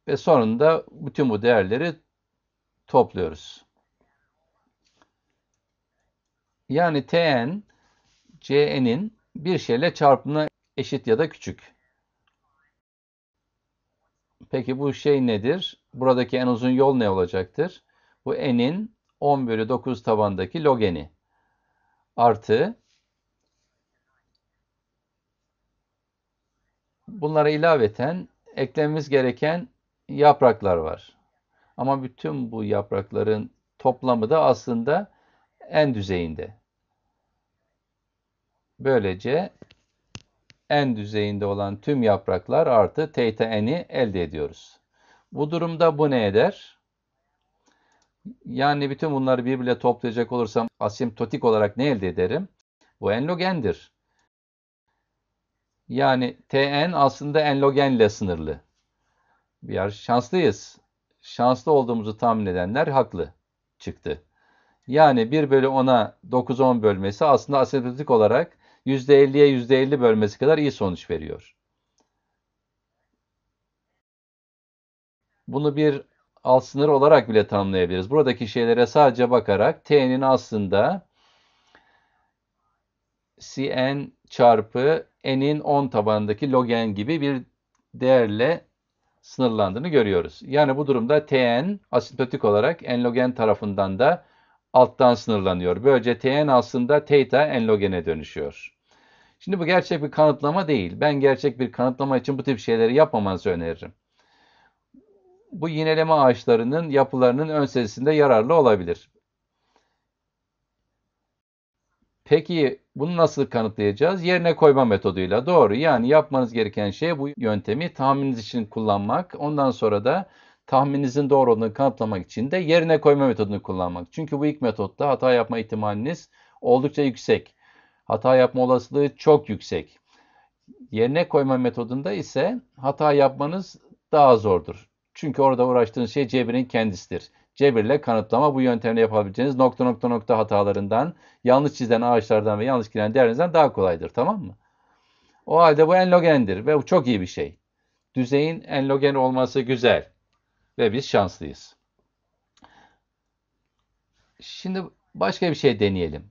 Ve sonunda bütün bu değerleri topluyoruz. Yani Tn, Cn'in bir şeyle çarpımına eşit ya da küçük. Peki bu şey nedir? Buradaki en uzun yol ne olacaktır? Bu n'in 10/9 tabandaki log n'i artı, bunlara ilaveten eklememiz gereken yapraklar var. Ama bütün bu yaprakların toplamı da aslında n düzeyinde. Böylece n düzeyinde olan tüm yapraklar artı teta n'i elde ediyoruz. Bu durumda bu ne eder? Yani bütün bunları birbirle toplayacak olursam asimptotik olarak ne elde ederim? Bu n log n'dir. Yani Tn aslında n log n ile sınırlı. Bir yer şanslıyız. Şanslı olduğumuzu tahmin edenler haklı çıktı. Yani 1/10'a 9/10 bölmesi aslında asimptotik olarak %50'ye %50 bölmesi kadar iyi sonuç veriyor. Bunu bir alt sınır olarak bile tanımlayabiliriz. Buradaki şeylere sadece bakarak T'nin aslında Cn çarpı n'in 10 tabanındaki log n gibi bir değerle sınırlandığını görüyoruz. Yani bu durumda Tn asintotik olarak enlogen tarafından da alttan sınırlanıyor. Böylece Tn aslında theta enlogene dönüşüyor. Şimdi bu gerçek bir kanıtlama değil. Ben gerçek bir kanıtlama için bu tip şeyleri yapmamanızı öneririm. Bu yineleme ağaçlarının yapılarının ön sezisinde yararlı olabilir. Peki bunu nasıl kanıtlayacağız? Yerine koyma metoduyla. Doğru. Yani yapmanız gereken şey bu yöntemi tahmininiz için kullanmak. Ondan sonra da tahmininizin doğru olduğunu kanıtlamak için de yerine koyma metodunu kullanmak. Çünkü bu ilk metotta hata yapma ihtimaliniz oldukça yüksek. Hata yapma olasılığı çok yüksek. Yerine koyma metodunda ise hata yapmanız daha zordur. Çünkü orada uğraştığınız şey cebirin kendisidir. Cebirle kanıtlama bu yöntemle yapabileceğiniz ... hatalarından, yanlış çizilen ağaçlardan ve yanlış giren değerlerinizden daha kolaydır. Tamam mı? O halde bu enlogendir ve bu çok iyi bir şey. Düzeyin enlogen olması güzel ve biz şanslıyız. Şimdi başka bir şey deneyelim.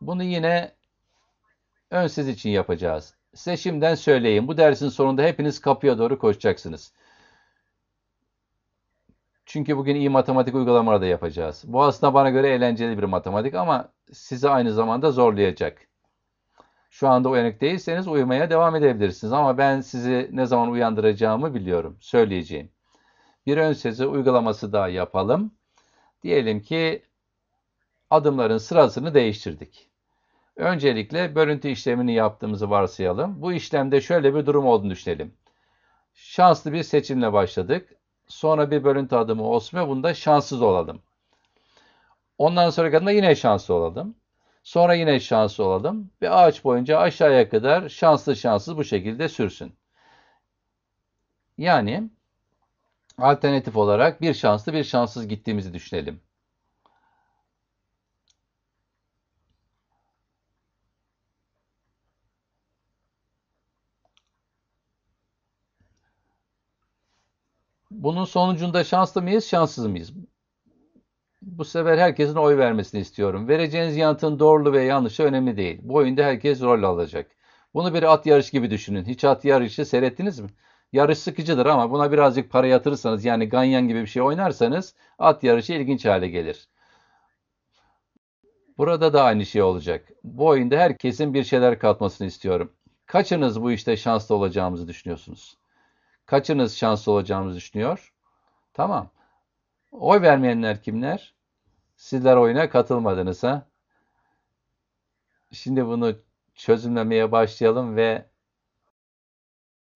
Bunu yine ön sez için yapacağız. Size şimdiden söyleyeyim. Bu dersin sonunda hepiniz kapıya doğru koşacaksınız. Çünkü bugün iyi matematik uygulamaları da yapacağız. Bu aslında bana göre eğlenceli bir matematik ama sizi aynı zamanda zorlayacak. Şu anda uyanık değilseniz uyumaya devam edebilirsiniz. Ama ben sizi ne zaman uyandıracağımı biliyorum. Söyleyeceğim. Bir ön sezi uygulaması daha yapalım. Diyelim ki adımların sırasını değiştirdik. Öncelikle bölüntü işlemini yaptığımızı varsayalım. Bu işlemde şöyle bir durum olduğunu düşünelim. Şanslı bir seçimle başladık. Sonra bir bölüntü adımı olsun ve bunda şanssız olalım. Ondan sonra kadar yine şanslı olalım. Sonra yine şanslı olalım. Ve ağaç boyunca aşağıya kadar şanslı şanssız bu şekilde sürsün. Yani alternatif olarak bir şanslı bir şanssız gittiğimizi düşünelim. Bunun sonucunda şanslı mıyız, şanssız mıyız? Bu sefer herkesin oy vermesini istiyorum. Vereceğiniz yanıtın doğruluğu ve yanlışı önemli değil. Bu oyunda herkes rol alacak. Bunu bir at yarışı gibi düşünün. Hiç at yarışı seyrettiniz mi? Yarış sıkıcıdır ama buna birazcık para yatırırsanız, yani ganyan gibi bir şey oynarsanız at yarışı ilginç hale gelir. Burada da aynı şey olacak. Bu oyunda herkesin bir şeyler katmasını istiyorum. Kaçınız bu işte şanslı olacağımızı düşünüyorsunuz? Kaçınız şanslı olacağımızı düşünüyor? Tamam. Oy vermeyenler kimler? Sizler oyuna katılmadınız ha? Şimdi bunu çözümlemeye başlayalım ve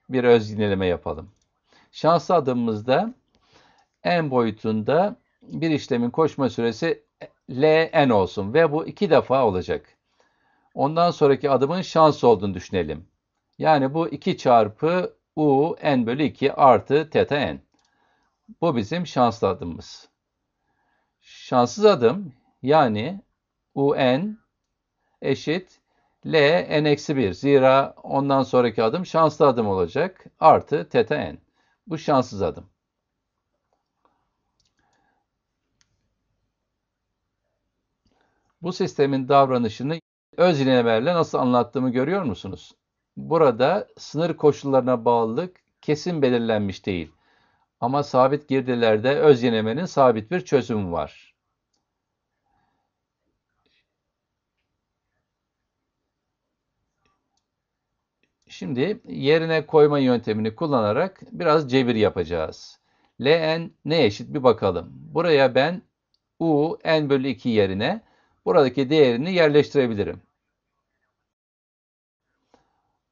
bir öz yineleme yapalım. Şanslı adımımızda n boyutunda bir işlemin koşma süresi Ln olsun ve bu 2 defa olacak. Ondan sonraki adımın şans olduğunu düşünelim. Yani bu 2 çarpı U n/2 artı teta n. Bu bizim şanslı adımımız. Şanssız adım yani U n eşit L n-1. Zira ondan sonraki adım şanslı adım olacak. Artı teta n. Bu şanssız adım. Bu sistemin davranışını öz yinelemelerle nasıl anlattığımı görüyor musunuz? Burada sınır koşullarına bağlılık kesin belirlenmiş değil. Ama sabit girdilerde öz yinelemenin sabit bir çözümü var. Şimdi yerine koyma yöntemini kullanarak biraz cebir yapacağız. Ln ne eşit bir bakalım. Buraya ben U n/2 yerine buradaki değerini yerleştirebilirim.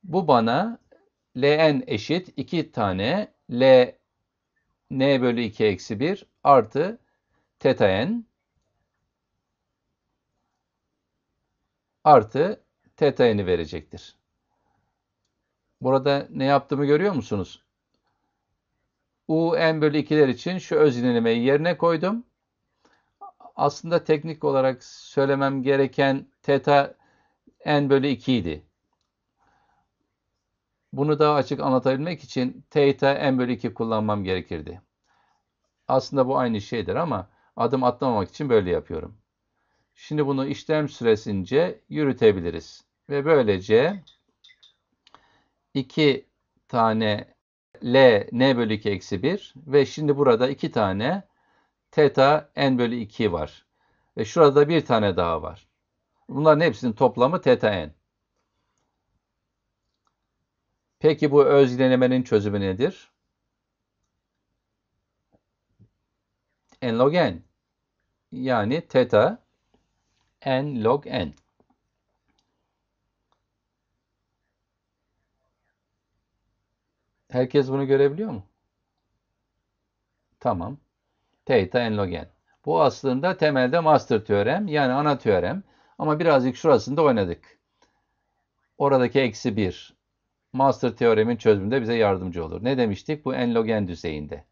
Bu bana Ln eşit 2 tane Ln/2-1 artı teta n artı teta n'i verecektir. Burada ne yaptığımı görüyor musunuz? U n/2'ler için şu öz yinelemeyi yerine koydum. Aslında teknik olarak söylemem gereken teta n/2 idi. Bunu daha açık anlatabilmek için theta n/2 kullanmam gerekirdi. Aslında bu aynı şeydir ama adım atlamamak için böyle yapıyorum. Şimdi bunu işlem süresince yürütebiliriz. Ve böylece 2 tane L n bölü 2 eksi 1 ve şimdi burada 2 tane teta n bölü 2 var. Ve şurada bir tane daha var. Bunların hepsinin toplamı teta n. Peki bu özdenemenin çözümü nedir? N log n. Yani teta n log n. Herkes bunu görebiliyor mu? Tamam. Theta n log n. Bu aslında temelde master teorem, yani ana teorem. Ama birazcık şurasında oynadık. Oradaki eksi 1. Master teoremin çözümünde bize yardımcı olur. Ne demiştik? Bu n log n düzeyinde.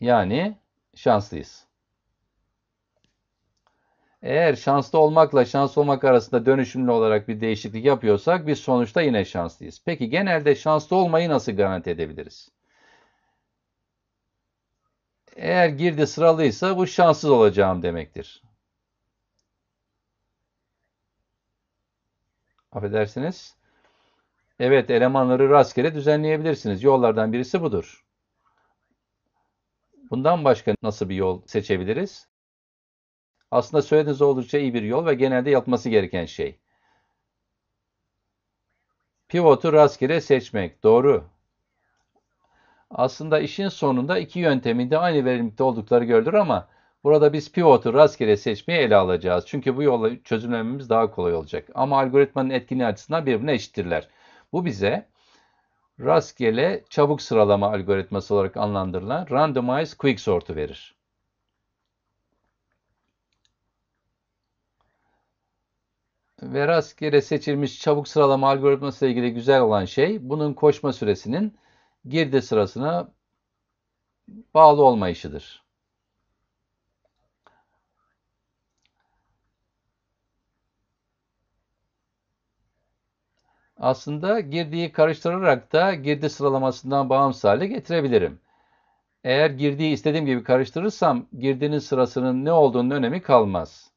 Yani şanslıyız. Eğer şanslı olmakla şans olmak arasında dönüşümlü olarak bir değişiklik yapıyorsak biz sonuçta yine şanslıyız. Peki genelde şanslı olmayı nasıl garanti edebiliriz? Eğer girdi sıralıysa bu şanssız olacağım demektir. Affedersiniz. Evet, elemanları rastgele düzenleyebilirsiniz. Yollardan birisi budur. Bundan başka nasıl bir yol seçebiliriz? Aslında söylediğiniz oldukça iyi bir yol ve genelde yapması gereken şey. Pivotu rastgele seçmek. Doğru. Aslında işin sonunda iki yönteminde aynı verimlilikte oldukları görülür ama burada biz pivotu rastgele seçmeyi ele alacağız. Çünkü bu yolla çözümlememiz daha kolay olacak. Ama algoritmanın etkinliği açısından birbirine eşittirler. Bu bize rastgele çabuk sıralama algoritması olarak anlandırılan randomized quick sort'u verir. Ve rastgele seçilmiş çabuk sıralama algoritması ile ilgili güzel olan şey, bunun koşma süresinin girdi sırasına bağlı olmayışıdır. Aslında girdiği karıştırarak da girdi sıralamasından bağımsız hale getirebilirim. Eğer girdiği istediğim gibi karıştırırsam girdinin sırasının ne olduğunun önemi kalmaz.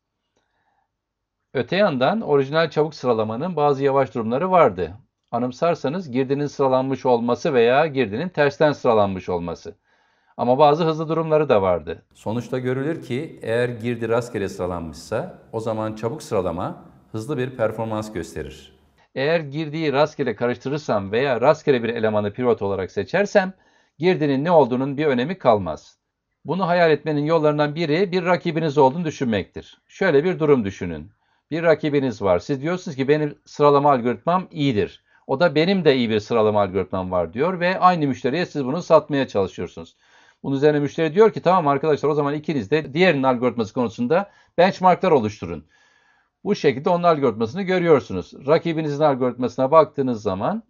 Öte yandan orijinal çabuk sıralamanın bazı yavaş durumları vardı. Anımsarsanız girdinin sıralanmış olması veya girdinin tersten sıralanmış olması. Ama bazı hızlı durumları da vardı. Sonuçta görülür ki eğer girdi rastgele sıralanmışsa o zaman çabuk sıralama hızlı bir performans gösterir. Eğer girdiği rastgele karıştırırsam veya rastgele bir elemanı pivot olarak seçersem girdinin ne olduğunun bir önemi kalmaz. Bunu hayal etmenin yollarından biri bir rakibiniz olduğunu düşünmektir. Şöyle bir durum düşünün. Bir rakibiniz var. Siz diyorsunuz ki benim sıralama algoritmam iyidir. O da benim de iyi bir sıralama algoritmam var diyor ve aynı müşteriye siz bunu satmaya çalışıyorsunuz. Bunun üzerine müşteri diyor ki tamam arkadaşlar, o zaman ikiniz de diğerinin algoritması konusunda benchmarklar oluşturun. Bu şekilde onun algoritmasını görüyorsunuz. Rakibinizin algoritmasına baktığınız zaman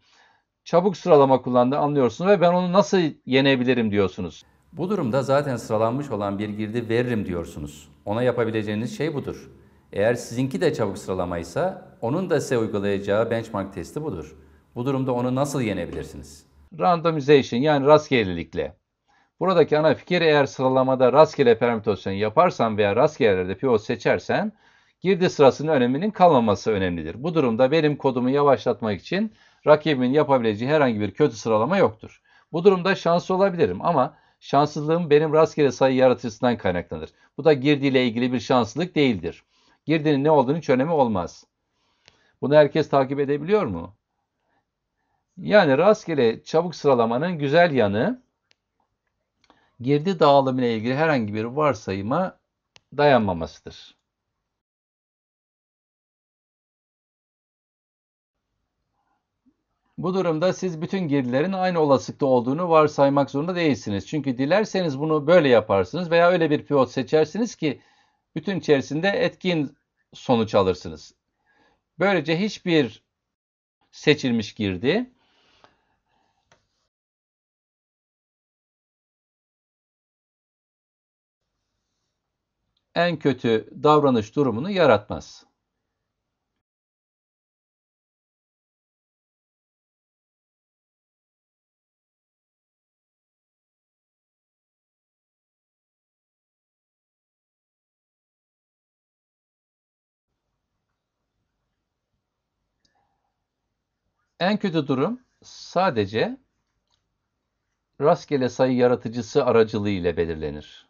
çabuk sıralama kullandığını anlıyorsunuz ve ben onu nasıl yenebilirim diyorsunuz. Bu durumda zaten sıralanmış olan bir girdi veririm diyorsunuz. Ona yapabileceğiniz şey budur. Eğer sizinki de çabuk sıralamaysa onun da size uygulayacağı benchmark testi budur. Bu durumda onu nasıl yenebilirsiniz? Randomization, yani rastgelelikle. Buradaki ana fikir, eğer sıralamada rastgele permütasyon yaparsan veya rastgelelerde pivot seçersen girdi sırasının öneminin kalmaması önemlidir. Bu durumda benim kodumu yavaşlatmak için rakibimin yapabileceği herhangi bir kötü sıralama yoktur. Bu durumda şanslı olabilirim ama şanssızlığım benim rastgele sayı yaratısından kaynaklanır. Bu da girdiyle ilgili bir şanssızlık değildir. Girdinin ne olduğunu hiç önemi olmaz. Bunu herkes takip edebiliyor mu? Yani rastgele çabuk sıralamanın güzel yanı, girdi dağılımı ile ilgili herhangi bir varsayıma dayanmamasıdır. Bu durumda siz bütün girdilerin aynı olasılıkta olduğunu varsaymak zorunda değilsiniz. Çünkü dilerseniz bunu böyle yaparsınız veya öyle bir pivot seçersiniz ki bütün içerisinde etkin sonuç alırsınız. Böylece hiçbir seçilmiş girdi en kötü davranış durumunu yaratmaz. En kötü durum sadece rastgele sayı yaratıcısı aracılığıyla belirlenir.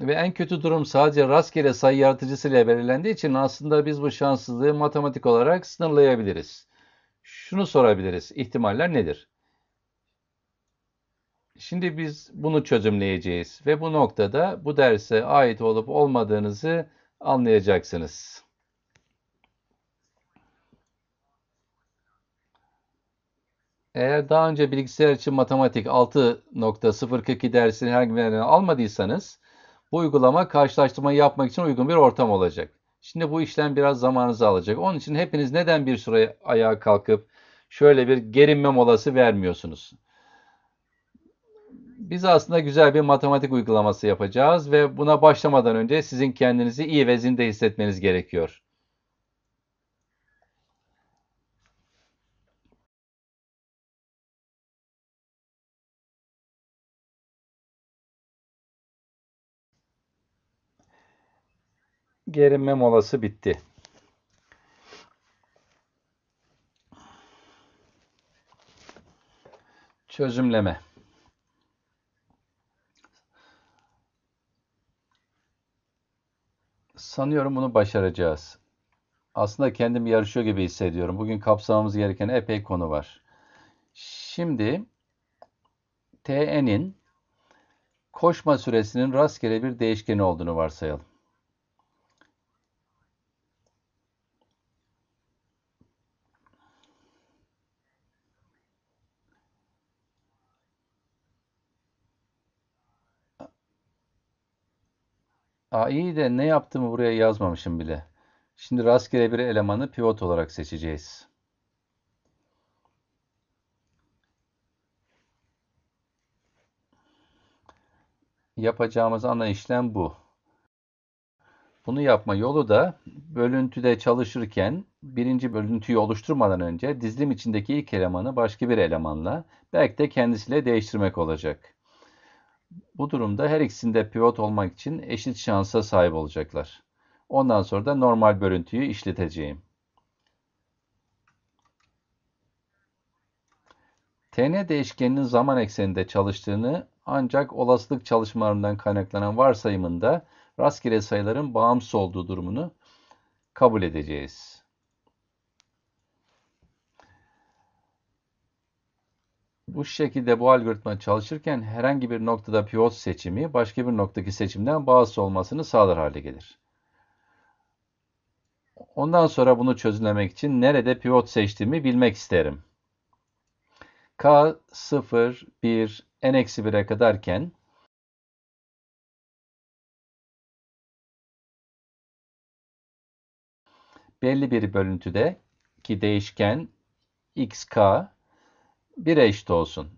Ve en kötü durum sadece rastgele sayı yaratıcısıyla belirlendiği için aslında biz bu şanssızlığı matematik olarak sınırlayabiliriz. Şunu sorabiliriz, ihtimaller nedir? Şimdi biz bunu çözümleyeceğiz ve bu noktada bu derse ait olup olmadığınızı anlayacaksınız. Eğer daha önce bilgisayar için matematik 6.042 dersini herhangi birini almadıysanız, bu uygulama karşılaştırmayı yapmak için uygun bir ortam olacak. Şimdi bu işlem biraz zamanınızı alacak. Onun için hepiniz neden bir süre ayağa kalkıp şöyle bir gerinme molası vermiyorsunuz? Biz aslında güzel bir matematik uygulaması yapacağız ve buna başlamadan önce sizin kendinizi iyi ve zinde hissetmeniz gerekiyor. Gerinme molası bitti. Çözümleme. Sanıyorum bunu başaracağız. Aslında kendimi yarışıyor gibi hissediyorum. Bugün kapsamamız gereken epey konu var. Şimdi T'nin koşma süresinin rastgele bir değişkeni olduğunu varsayalım. İyi de ne yaptığımı buraya yazmamışım bile. Şimdi rastgele bir elemanı pivot olarak seçeceğiz. Yapacağımız ana işlem bu. Bunu yapma yolu da bölüntüde çalışırken birinci bölüntüyü oluşturmadan önce dizilim içindeki ilk elemanı başka bir elemanla belki de kendisiyle değiştirmek olacak. Bu durumda her ikisinde pivot olmak için eşit şansa sahip olacaklar. Ondan sonra da normal bölüntüyü işleteceğim. Tn değişkeninin zaman ekseninde çalıştığını ancak olasılık çalışmalarından kaynaklanan varsayımında rastgele sayıların bağımsız olduğu durumunu kabul edeceğiz. Bu şekilde bu algoritma çalışırken herhangi bir noktada pivot seçimi başka bir noktadaki seçimden bağımsız olmasını sağlar hale gelir. Ondan sonra bunu çözümlemek için nerede pivot seçtiğimi bilmek isterim. K 0, 1, n-1'e kadarken belli bir bölüntüdeki değişken xk 1'e eşit olsun.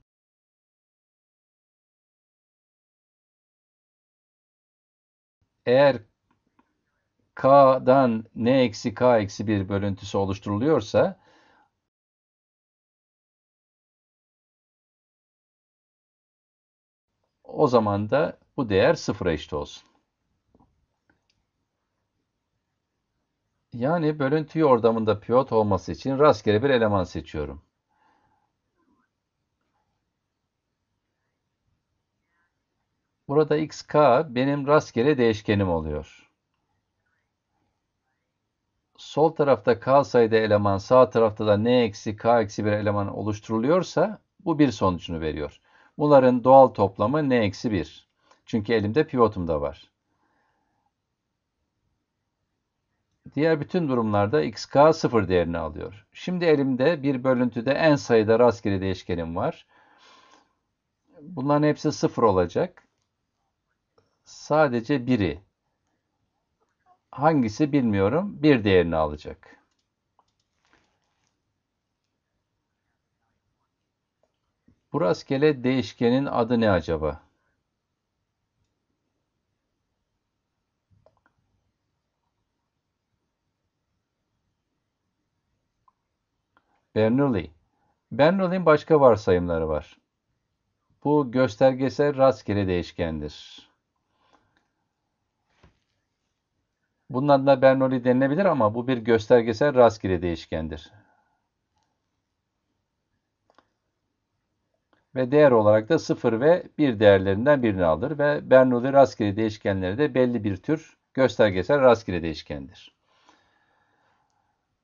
Eğer k'dan n-k-1 bölüntüsü oluşturuluyorsa o zaman da bu değer 0'a eşit olsun. Yani bölüntüyü ordamında pivot olması için rastgele bir eleman seçiyorum. Burada xk benim rastgele değişkenim oluyor. Sol tarafta k sayıda eleman, sağ tarafta da n-k-1 eleman oluşturuluyorsa bu bir sonucunu veriyor. Bunların doğal toplamı n-1. Çünkü elimde pivotum da var. Diğer bütün durumlarda xk 0 değerini alıyor. Şimdi elimde bir bölüntüde n sayıda rastgele değişkenim var. Bunların hepsi 0 olacak. Sadece biri, hangisi bilmiyorum, bir değerini alacak. Bu rastgele değişkenin adı ne acaba? Bernoulli. Bernoulli'nin başka varsayımları var. Bu göstergesel rastgele değişkendir. Bunun adına Bernoulli denilebilir ama bu bir göstergesel rastgele değişkendir. Ve değer olarak da 0 ve 1 değerlerinden birini alır ve Bernoulli rastgele değişkenleri de belli bir tür göstergesel rastgele değişkendir.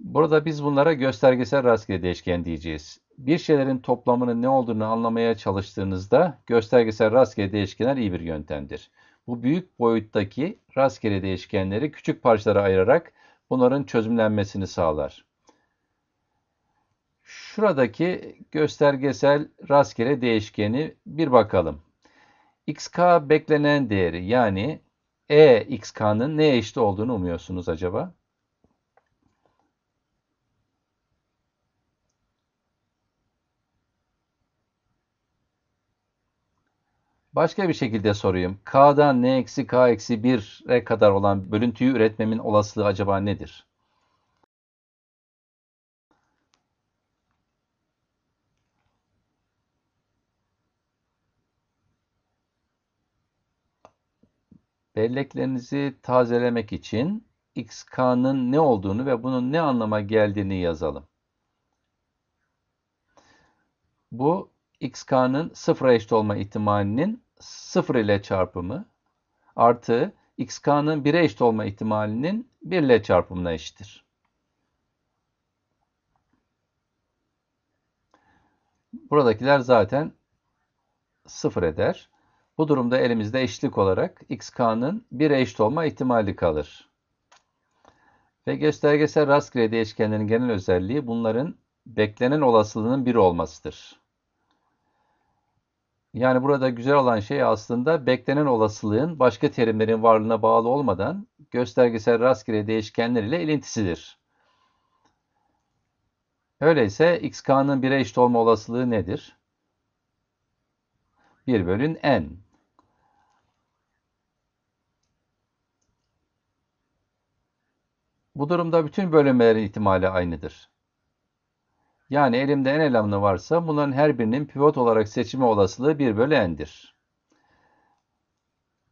Burada biz bunlara göstergesel rastgele değişken diyeceğiz. Bir şeylerin toplamının ne olduğunu anlamaya çalıştığınızda göstergesel rastgele değişkenler iyi bir yöntemdir. Bu büyük boyuttaki rastgele değişkenleri küçük parçalara ayırarak bunların çözümlenmesini sağlar. Şuradaki göstergesel rastgele değişkeni bir bakalım. XK beklenen değeri, yani EXK'nın neye eşit olduğunu umuyorsunuz acaba? Başka bir şekilde sorayım. K'dan n eksi k eksi 1'e kadar olan bölüntüyü üretmemin olasılığı acaba nedir? Belleklerinizi tazelemek için xk'nın ne olduğunu ve bunun ne anlama geldiğini yazalım. Bu xk'nın 0'a eşit olma ihtimalinin 0 ile çarpımı artı xk'nın 1'e eşit olma ihtimalinin 1 ile çarpımına eşittir. Buradakiler zaten 0 eder. Bu durumda elimizde eşitlik olarak xk'nın 1'e eşit olma ihtimali kalır. Ve göstergesel rastgele değişkenlerin genel özelliği bunların beklenen olasılığının 1 olmasıdır. Yani burada güzel olan şey aslında beklenen olasılığın başka terimlerin varlığına bağlı olmadan göstergesel rastgele değişkenler ile ilintisidir. Öyleyse xk'nın 1'e eşit olma olasılığı nedir? 1 bölü n. Bu durumda bütün bölünmelerin ihtimali aynıdır. Yani elimde n elemanı varsa bunların her birinin pivot olarak seçilme olasılığı 1 bölü n'dir.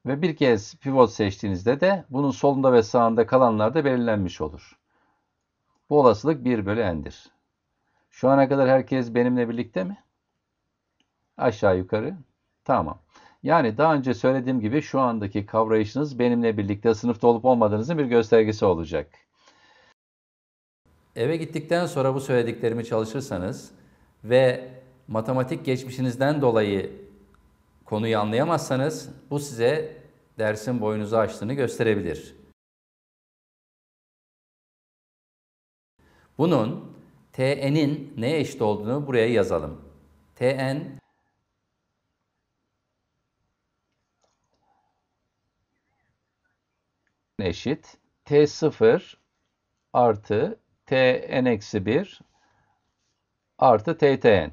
Ve bir kez pivot seçtiğinizde de bunun solunda ve sağında kalanlar da belirlenmiş olur. Bu olasılık 1 bölü n'dir. Şu ana kadar herkes benimle birlikte mi? Aşağı yukarı. Tamam. Yani daha önce söylediğim gibi şu andaki kavrayışınız benimle birlikte sınıfta olup olmadığınızın bir göstergesi olacak. Eve gittikten sonra bu söylediklerimi çalışırsanız ve matematik geçmişinizden dolayı konuyu anlayamazsanız bu size dersin boyunuzu aştığını gösterebilir. Bunun Tn'in neye eşit olduğunu buraya yazalım. Tn eşit T0 artı Tn-1 artı Ttn.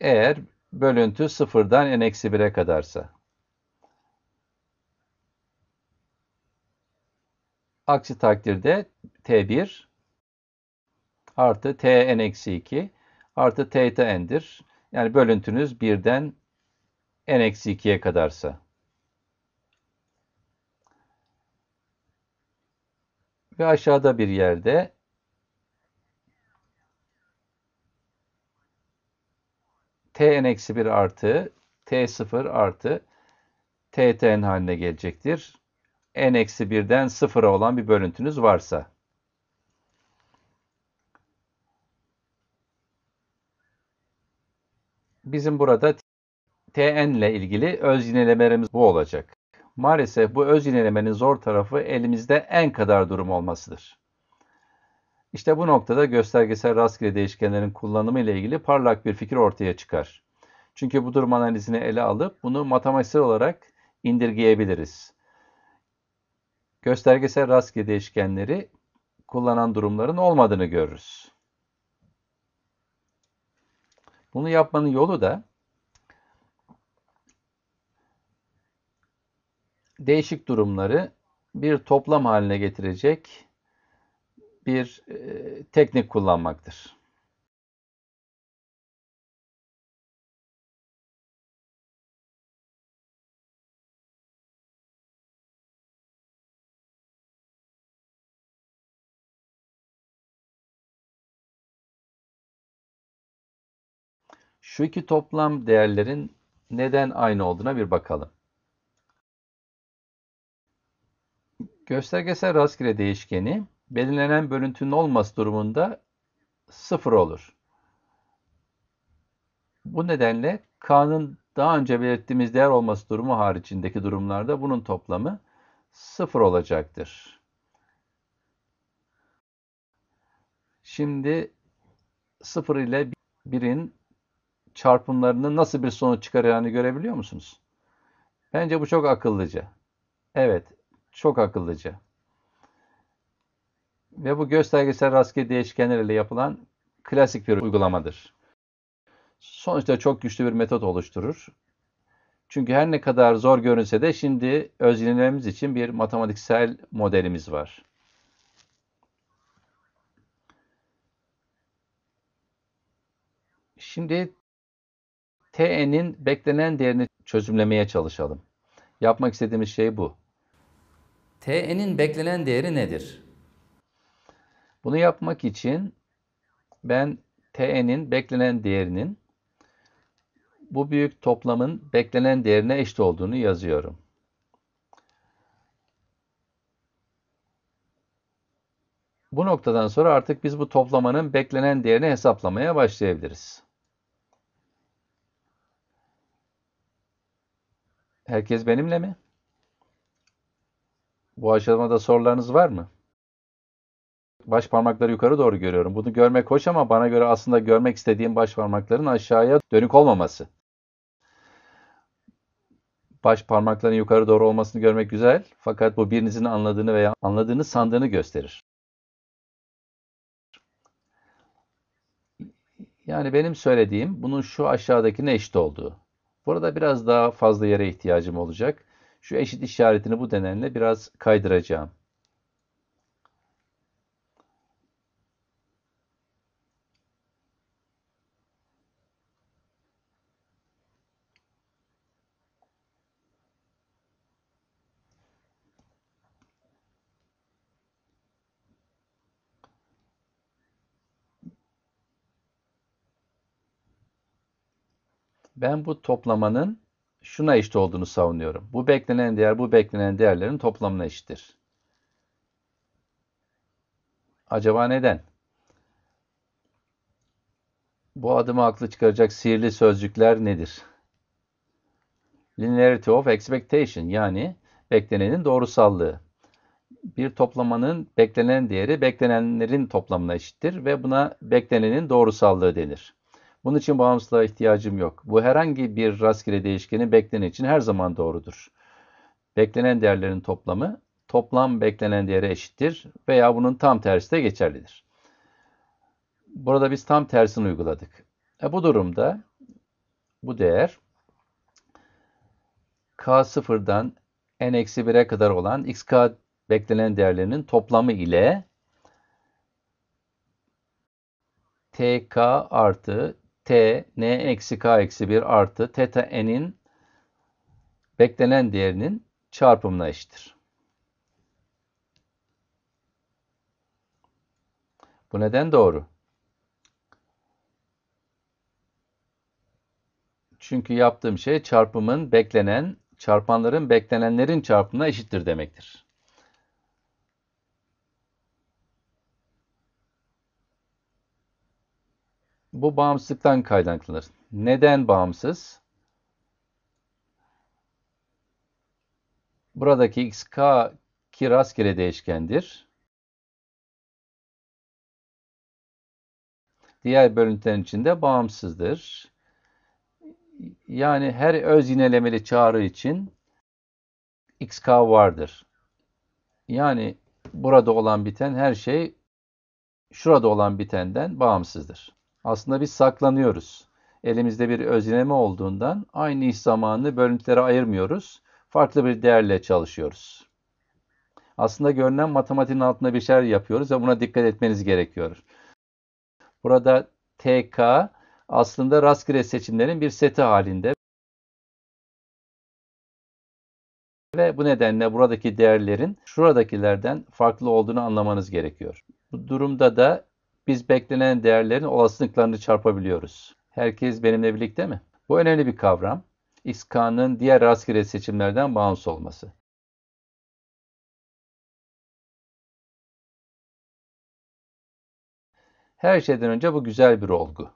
Eğer bölüntü 0'dan n-1'e kadarsa. Aksi takdirde T1 artı Tn-2 artı Ttn'dir. Yani bölüntünüz 1'den n-2'ye kadarsa. Ve aşağıda bir yerde Tn-1 artı T0 artı Ttn haline gelecektir. N-1'den 0'a olan bir bölüntünüz varsa. Bizim burada Tn ile ilgili öz yinelemelerimiz bu olacak. Maalesef bu öz yinelemenin zor tarafı elimizde n kadar durum olmasıdır. İşte bu noktada göstergesel rastgele değişkenlerin kullanımı ile ilgili parlak bir fikir ortaya çıkar. Çünkü bu durum analizini ele alıp bunu matematiksel olarak indirgeyebiliriz. Göstergesel rastgele değişkenleri kullanan durumların olmadığını görürüz. Bunu yapmanın yolu da değişik durumları bir toplam haline getirecek bir teknik kullanmaktır. Şu iki toplam değerlerin neden aynı olduğuna bir bakalım. Göstergesel rastgele değişkeni belirlenen bölüntünün olması durumunda 0 olur. Bu nedenle K'nın daha önce belirttiğimiz değer olması durumu haricindeki durumlarda bunun toplamı 0 olacaktır. Şimdi 0 ile 1'in çarpımlarının nasıl bir sonuç çıkaracağını görebiliyor musunuz? Bence bu çok akıllıca. Evet, çok akıllıca. Ve bu göstergesel rastgele değişkenler ile yapılan klasik bir uygulamadır. Sonuçta çok güçlü bir metot oluşturur. Çünkü her ne kadar zor görünse de şimdi özlememiz için bir matematiksel modelimiz var. Şimdi TE'nin beklenen değerini çözümlemeye çalışalım. Yapmak istediğimiz şey bu. TE'nin beklenen değeri nedir? Bunu yapmak için ben TE'nin beklenen değerinin bu büyük toplamın beklenen değerine eşit olduğunu yazıyorum. Bu noktadan sonra artık biz bu toplamanın beklenen değerini hesaplamaya başlayabiliriz. Herkes benimle mi? Bu aşamada sorularınız var mı? Baş parmakları yukarı doğru görüyorum. Bunu görmek hoş ama bana göre aslında görmek istediğim baş parmakların aşağıya dönük olmaması. Baş parmakların yukarı doğru olmasını görmek güzel. Fakat bu birinizin anladığını veya anladığını sandığını gösterir. Yani benim söylediğim bunun şu aşağıdakine eşit olduğu. Burada biraz daha fazla yere ihtiyacım olacak. Şu eşit işaretini bu denenle biraz kaydıracağım. Ben bu toplamanın şuna eşit olduğunu savunuyorum. Bu beklenen değer, bu beklenen değerlerin toplamına eşittir. Acaba neden? Bu adımı haklı çıkaracak sihirli sözcükler nedir? Linearity of expectation, yani beklenenin doğrusallığı. Bir toplamanın beklenen değeri beklenenlerin toplamına eşittir ve buna beklenenin doğrusallığı denir. Bunun için bağımsızlığa ihtiyacım yok. Bu herhangi bir rastgele değişkenin beklenen için her zaman doğrudur. Beklenen değerlerin toplamı, toplam beklenen değere eşittir veya bunun tam tersi de geçerlidir. Burada biz tam tersini uyguladık. Bu durumda bu değer K0'dan N-1'e kadar olan XK beklenen değerlerinin toplamı ile TK artı T, N eksi K eksi 1 artı teta n'in beklenen değerinin çarpımına eşittir. Bu neden doğru? Çünkü yaptığım şey çarpımın beklenen, çarpanların beklenenlerin çarpımına eşittir demektir. Bu bağımsızlıktan kaynaklanır. Neden bağımsız? Buradaki xk ki rastgele değişkendir. Diğer bölüntülerin içinde bağımsızdır. Yani her öz yinelemeli çağrı için xk vardır. Yani burada olan biten her şey şurada olan bitenden bağımsızdır. Aslında biz saklanıyoruz. Elimizde bir özneleme olduğundan aynı iş zamanını bölüntülere ayırmıyoruz. Farklı bir değerle çalışıyoruz. Aslında görünen matematiğin altında bir şeyler yapıyoruz ve buna dikkat etmeniz gerekiyor. Burada TK aslında rastgele seçimlerin bir seti halinde. Ve bu nedenle buradaki değerlerin şuradakilerden farklı olduğunu anlamanız gerekiyor. Bu durumda da biz beklenen değerlerin olasılıklarını çarpabiliyoruz. Herkes benimle birlikte mi? Bu önemli bir kavram. XK'nın diğer rastgele seçimlerden bağımsız olması. Her şeyden önce bu güzel bir olgu.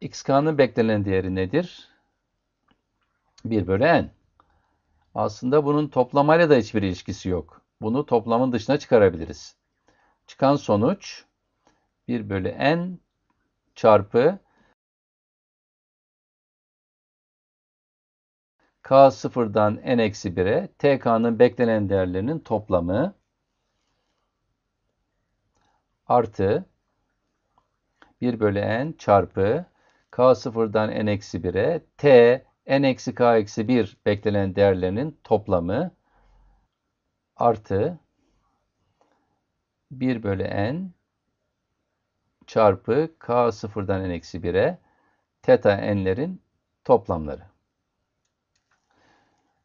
XK'nın beklenen değeri nedir? 1/n. Aslında bunun toplamayla da hiçbir ilişkisi yok. Bunu toplamın dışına çıkarabiliriz. Çıkan sonuç 1/n çarpı k sıfırdan n-1'e tk'nın beklenen değerlerinin toplamı artı 1/n çarpı k sıfırdan n-1'e t n-k-1 beklenen değerlerinin toplamı artı 1/n çarpı k sıfırdan n-1'e teta n'lerin toplamları.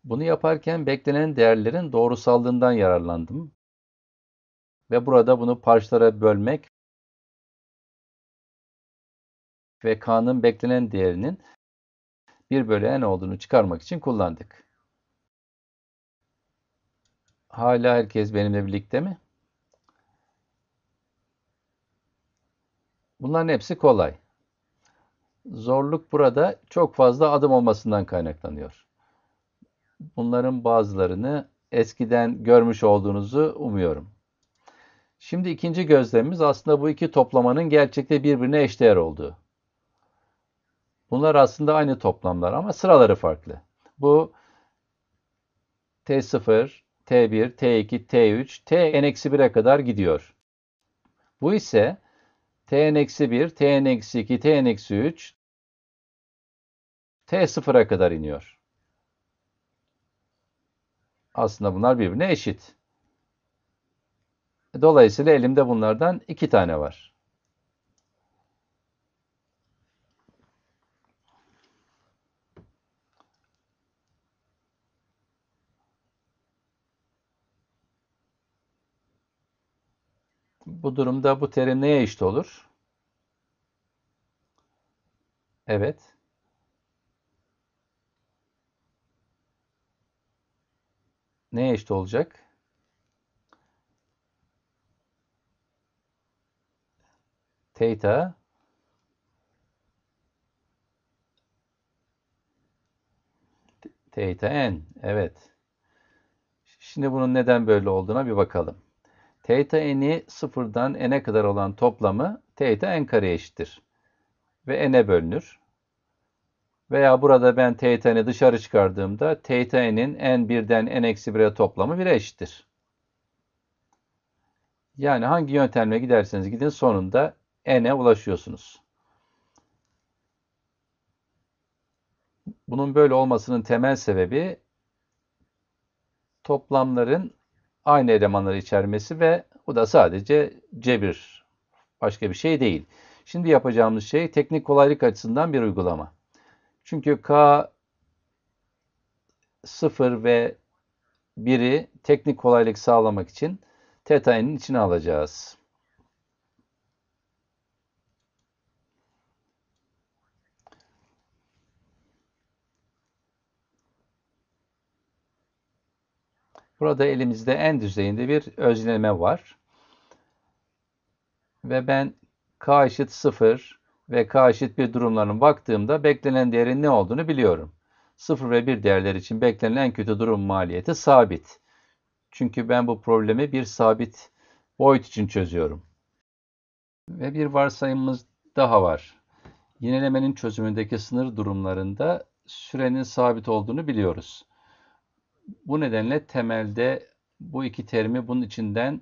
Bunu yaparken beklenen değerlerin doğrusallığından yararlandım. Ve burada bunu parçalara bölmek ve k'nın beklenen değerinin 1/n olduğunu çıkarmak için kullandık. Hala herkes benimle birlikte mi? Bunların hepsi kolay. Zorluk burada çok fazla adım olmasından kaynaklanıyor. Bunların bazılarını eskiden görmüş olduğunuzu umuyorum. Şimdi ikinci gözlemimiz aslında bu iki toplamanın gerçekte birbirine eşdeğer olduğu. Bunlar aslında aynı toplamlar ama sıraları farklı. Bu T0, T1, T2, T3, Tn-1'e kadar gidiyor. Bu ise Tn-1, Tn-2, Tn-3, T0'a kadar iniyor. Aslında bunlar birbirine eşit. Dolayısıyla elimde bunlardan iki tane var. Bu durumda bu terim neye eşit olur? Evet. Neye eşit olacak? Theta n. Evet. Şimdi bunun neden böyle olduğuna bir bakalım. Theta n'i sıfırdan n'e kadar olan toplamı theta n kareye eşittir. Ve n'e bölünür. Veya burada ben theta n'i dışarı çıkardığımda theta n'in n1'den n-1'e toplamı 1'e eşittir. Yani hangi yöntemle giderseniz gidin sonunda n'e ulaşıyorsunuz. Bunun böyle olmasının temel sebebi toplamların aynı elemanları içermesi ve bu da sadece cebir. Başka bir şey değil. Şimdi yapacağımız şey teknik kolaylık açısından bir uygulama. Çünkü k 0 ve 1'i teknik kolaylık sağlamak için theta n'in içine alacağız. Burada elimizde en düzeyinde bir özneleme var. Ve ben k eşit 0 ve k eşit 1 durumlarına baktığımda beklenen değerin ne olduğunu biliyorum. 0 ve 1 değerler için beklenen en kötü durum maliyeti sabit. Çünkü ben bu problemi bir sabit boyut için çözüyorum. Ve bir varsayımımız daha var. Yinelemenin çözümündeki sınır durumlarında sürenin sabit olduğunu biliyoruz. Bu nedenle temelde bu iki terimi bunun içinden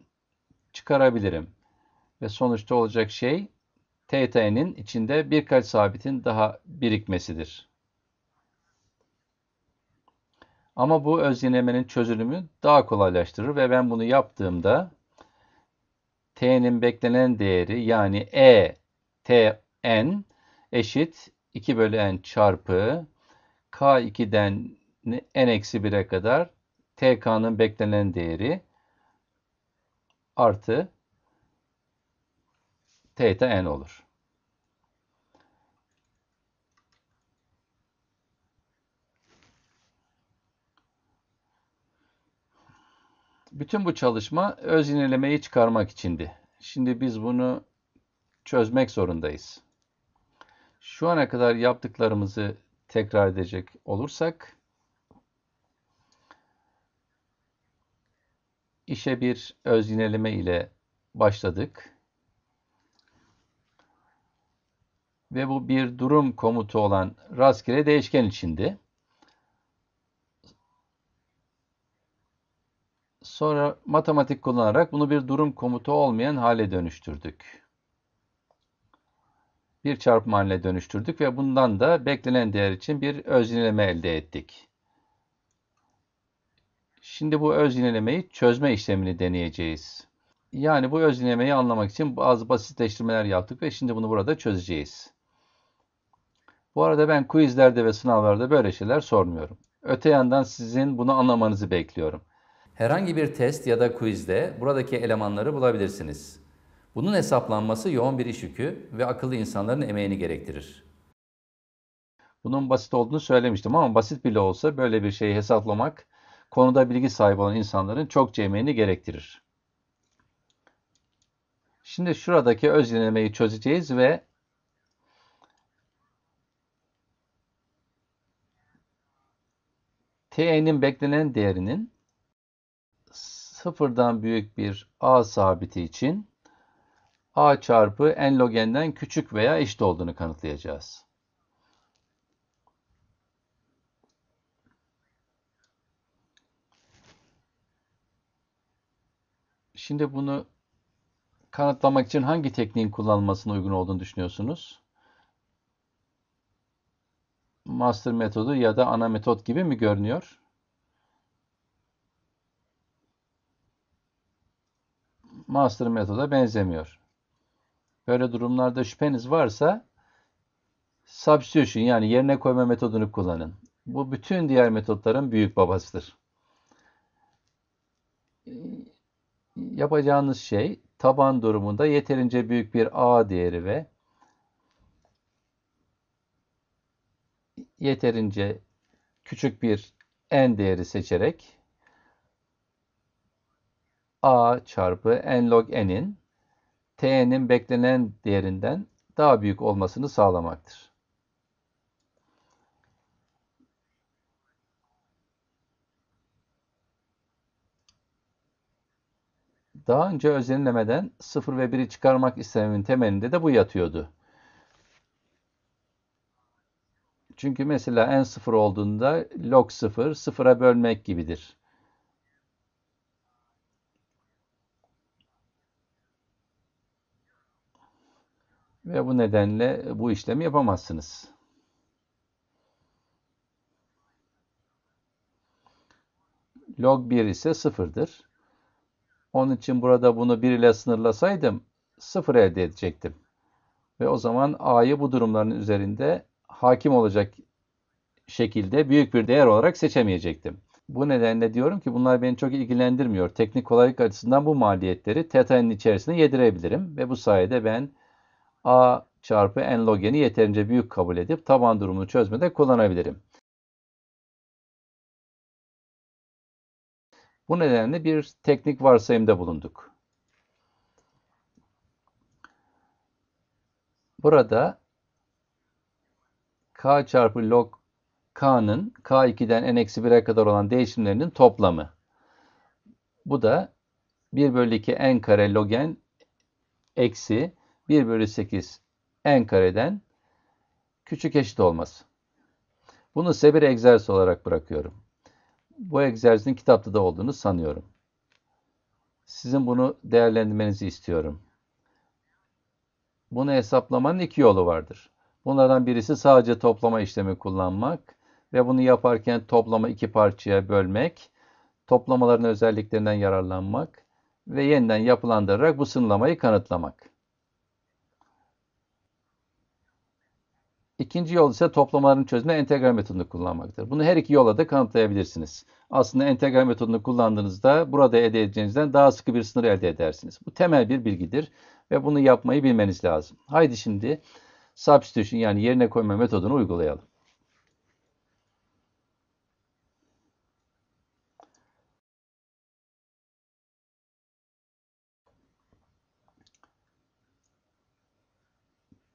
çıkarabilirim. Ve sonuçta olacak şey thn'in içinde birkaç sabitin daha birikmesidir. Ama bu öznelemenin çözümünü daha kolaylaştırır ve ben bunu yaptığımda t'nin beklenen değeri yani tn eşit 2/n çarpı k2'den n-1'e kadar tk'nın beklenen değeri artı theta n olur. Bütün bu çalışma öz yinelemeyi çıkarmak içindi. Şimdi biz bunu çözmek zorundayız. Şu ana kadar yaptıklarımızı tekrar edecek olursak, işe bir öz yineleme ile başladık. Ve bu bir durum komutu olan rastgele değişken içindi. Sonra matematik kullanarak bunu bir durum komutu olmayan hale dönüştürdük. Bir çarpma haline dönüştürdük ve bundan da beklenen değer için bir öz yineleme elde ettik. Şimdi bu öz yinelemeyi çözme işlemini deneyeceğiz. Yani bu öz yinelemeyi anlamak için bazı basitleştirmeler yaptık ve şimdi bunu burada çözeceğiz. Bu arada ben quizlerde ve sınavlarda böyle şeyler sormuyorum. Öte yandan sizin bunu anlamanızı bekliyorum. Herhangi bir test ya da quizde buradaki elemanları bulabilirsiniz. Bunun hesaplanması yoğun bir iş yükü ve akıllı insanların emeğini gerektirir. Bunun basit olduğunu söylemiştim ama basit bile olsa böyle bir şeyi hesaplamak konuda bilgi sahibi olan insanların çokça emeğini gerektirir. Şimdi şuradaki öz yinelemeyi çözeceğiz ve t'nin beklenen değerinin sıfırdan büyük bir a sabiti için a çarpı n log n'den küçük veya eşit olduğunu kanıtlayacağız. Şimdi bunu kanıtlamak için hangi tekniğin kullanılmasına uygun olduğunu düşünüyorsunuz? Master metodu ya da ana metot gibi mi görünüyor? Master metoda benzemiyor. Böyle durumlarda şüpheniz varsa substitution yani yerine koyma metodunu kullanın. Bu bütün diğer metotların büyük babasıdır. Yapacağınız şey taban durumunda yeterince büyük bir a değeri ve yeterince küçük bir n değeri seçerek a çarpı n log n'in t'nin beklenen değerinden daha büyük olmasını sağlamaktır. Daha önce öz yenilemeden 0 ve 1'i çıkarmak istememin temelinde de bu yatıyordu. Çünkü mesela n 0 olduğunda log 0, 0'a bölmek gibidir. Ve bu nedenle bu işlemi yapamazsınız. Log 1 ise 0'dır. Onun için burada bunu 1 ile sınırlasaydım 0 elde edecektim. Ve o zaman a'yı bu durumların üzerinde hakim olacak şekilde büyük bir değer olarak seçemeyecektim. Bu nedenle diyorum ki bunlar beni çok ilgilendirmiyor. Teknik kolaylık açısından bu maliyetleri teta'nın içerisine yedirebilirim. Ve bu sayede ben a çarpı n log n'i yeterince büyük kabul edip taban durumunu çözmede kullanabilirim. Bu nedenle bir teknik varsayımda bulunduk. Burada k çarpı log k'nın k2'den n-1'e kadar olan değişimlerinin toplamı. Bu da 1 bölü 2 n kare log n eksi 1 bölü 8 n kareden küçük eşit olması. Bunu size bir egzersiz olarak bırakıyorum. Bu egzersizin kitapta da olduğunu sanıyorum. Sizin bunu değerlendirmenizi istiyorum. Bunu hesaplamanın iki yolu vardır. Bunlardan birisi sadece toplama işlemi kullanmak ve bunu yaparken toplama iki parçaya bölmek, toplamaların özelliklerinden yararlanmak ve yeniden yapılandırarak bu sınırlamayı kanıtlamak. İkinci yol ise toplamaların çözümüne entegral metodunu kullanmaktır. Bunu her iki yola da kanıtlayabilirsiniz. Aslında entegral metodunu kullandığınızda burada elde edeceğinizden daha sıkı bir sınır elde edersiniz. Bu temel bir bilgidir ve bunu yapmayı bilmeniz lazım. Haydi şimdi substitution yani yerine koyma metodunu uygulayalım.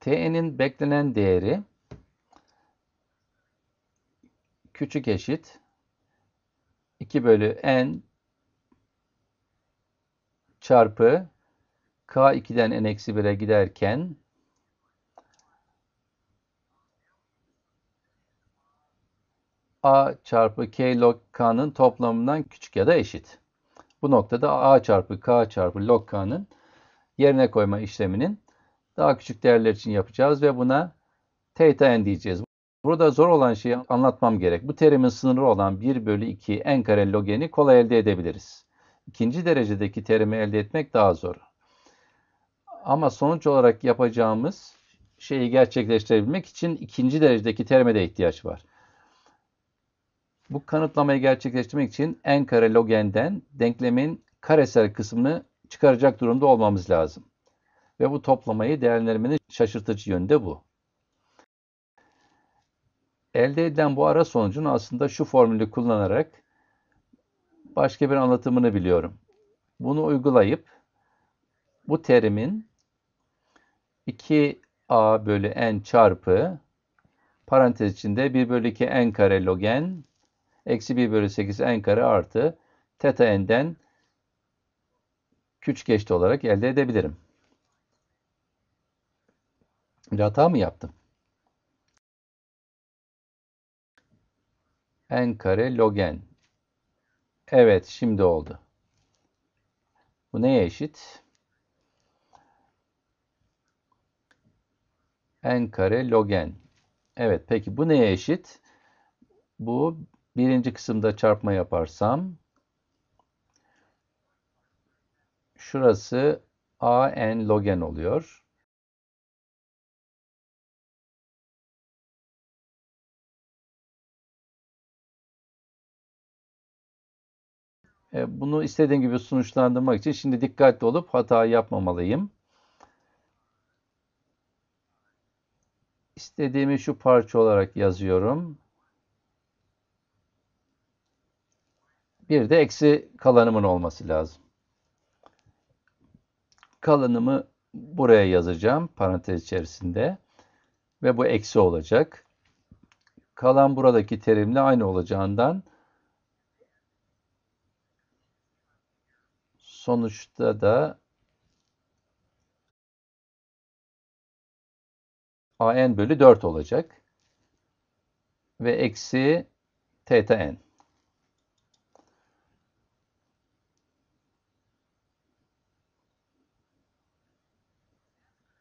t'nin beklenen değeri küçük eşit 2/n çarpı k2'den n-1'e giderken a çarpı k log k'nın toplamından küçük ya da eşit. Bu noktada a çarpı k çarpı log k'nın yerine koyma işleminin daha küçük değerler için yapacağız ve buna theta n diyeceğiz. Burada zor olan şeyi anlatmam gerek. Bu terimin sınırı olan 1/2 n kare log n'i kolay elde edebiliriz. İkinci derecedeki terimi elde etmek daha zor. Ama sonuç olarak yapacağımız şeyi gerçekleştirebilmek için ikinci derecedeki terime de ihtiyaç var. Bu kanıtlamayı gerçekleştirmek için n kare log n'den denklemin karesel kısmını çıkaracak durumda olmamız lazım. Ve bu toplamayı değerlendirmenin şaşırtıcı yönü de bu. Elde edilen bu ara sonucunu aslında şu formülü kullanarak başka bir anlatımını biliyorum. Bunu uygulayıp bu terimin 2a/n çarpı parantez içinde 1/2 n kare log n eksi 1/8 n kare artı theta n'den küçük eşit olarak elde edebilirim. Bir hata mı yaptım? N kare log n. Evet, şimdi oldu. Bu neye eşit? N kare log n. Evet, peki bu neye eşit? Bu birinci kısımda çarpma yaparsam şurası a n log n oluyor. Bunu istediğim gibi sonuçlandırmak için şimdi dikkatli olup hata yapmamalıyım. İstediğimi şu parça olarak yazıyorum. Bir de eksi kalanımın olması lazım. Kalanımı buraya yazacağım parantez içerisinde ve bu eksi olacak. Kalan buradaki terimle aynı olacağından sonuçta da an bölü 4 olacak ve eksi theta n.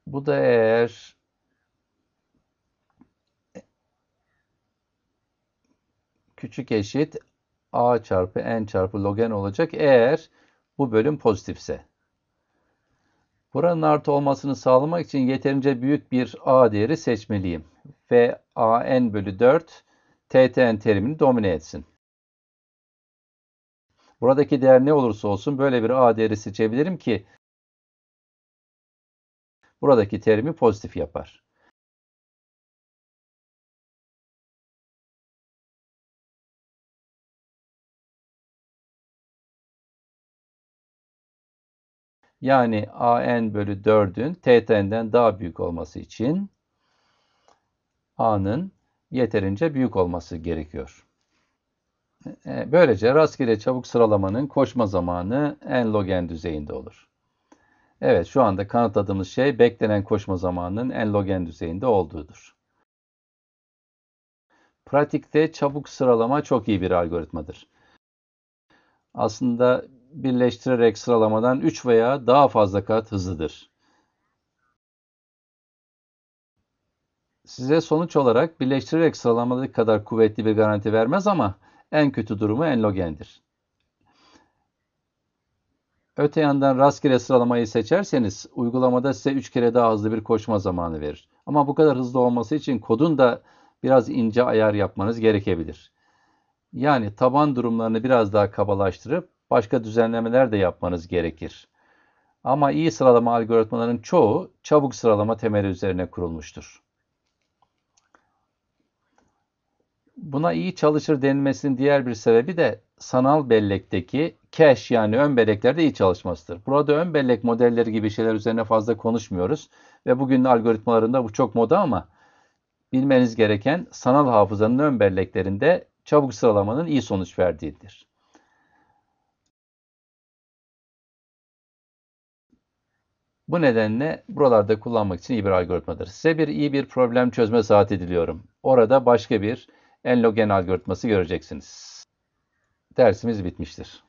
Bu da eğer küçük eşit a çarpı n çarpı log n olacak eğer bu bölüm pozitifse. Buranın artı olmasını sağlamak için yeterince büyük bir a değeri seçmeliyim. Ve an bölü 4 ttn terimini domine etsin. Buradaki değer ne olursa olsun böyle bir a değeri seçebilirim ki buradaki terimi pozitif yapar. Yani an bölü 4'ün tn'den daha büyük olması için a'nın yeterince büyük olması gerekiyor. Böylece rastgele çabuk sıralamanın koşma zamanı n log n düzeyinde olur. Evet, şu anda kanıtladığımız şey beklenen koşma zamanının n log n düzeyinde olduğudur. Pratikte çabuk sıralama çok iyi bir algoritmadır. Aslında birleştirerek sıralamadan 3 veya daha fazla kat hızlıdır. Size sonuç olarak birleştirerek sıralamadığı kadar kuvvetli bir garanti vermez ama en kötü durumu n log n'dir. Öte yandan rastgele sıralamayı seçerseniz uygulamada size 3 kere daha hızlı bir koşma zamanı verir. Ama bu kadar hızlı olması için kodun da biraz ince ayar yapmanız gerekebilir. Yani taban durumlarını biraz daha kabalaştırıp başka düzenlemeler de yapmanız gerekir. Ama iyi sıralama algoritmaların çoğu çabuk sıralama temeli üzerine kurulmuştur. Buna iyi çalışır denilmesinin diğer bir sebebi de sanal bellekteki Cache yani ön belleklerde iyi çalışmasıdır. Burada ön bellek modelleri gibi şeyler üzerine fazla konuşmuyoruz. Ve bugünün algoritmalarında bu çok moda ama bilmeniz gereken sanal hafızanın ön belleklerinde çabuk sıralamanın iyi sonuç verdiğidir. Bu nedenle buralarda kullanmak için iyi bir algoritmadır. Size iyi bir problem çözme saati diliyorum. Orada başka bir enlog n algoritması göreceksiniz. Dersimiz bitmiştir.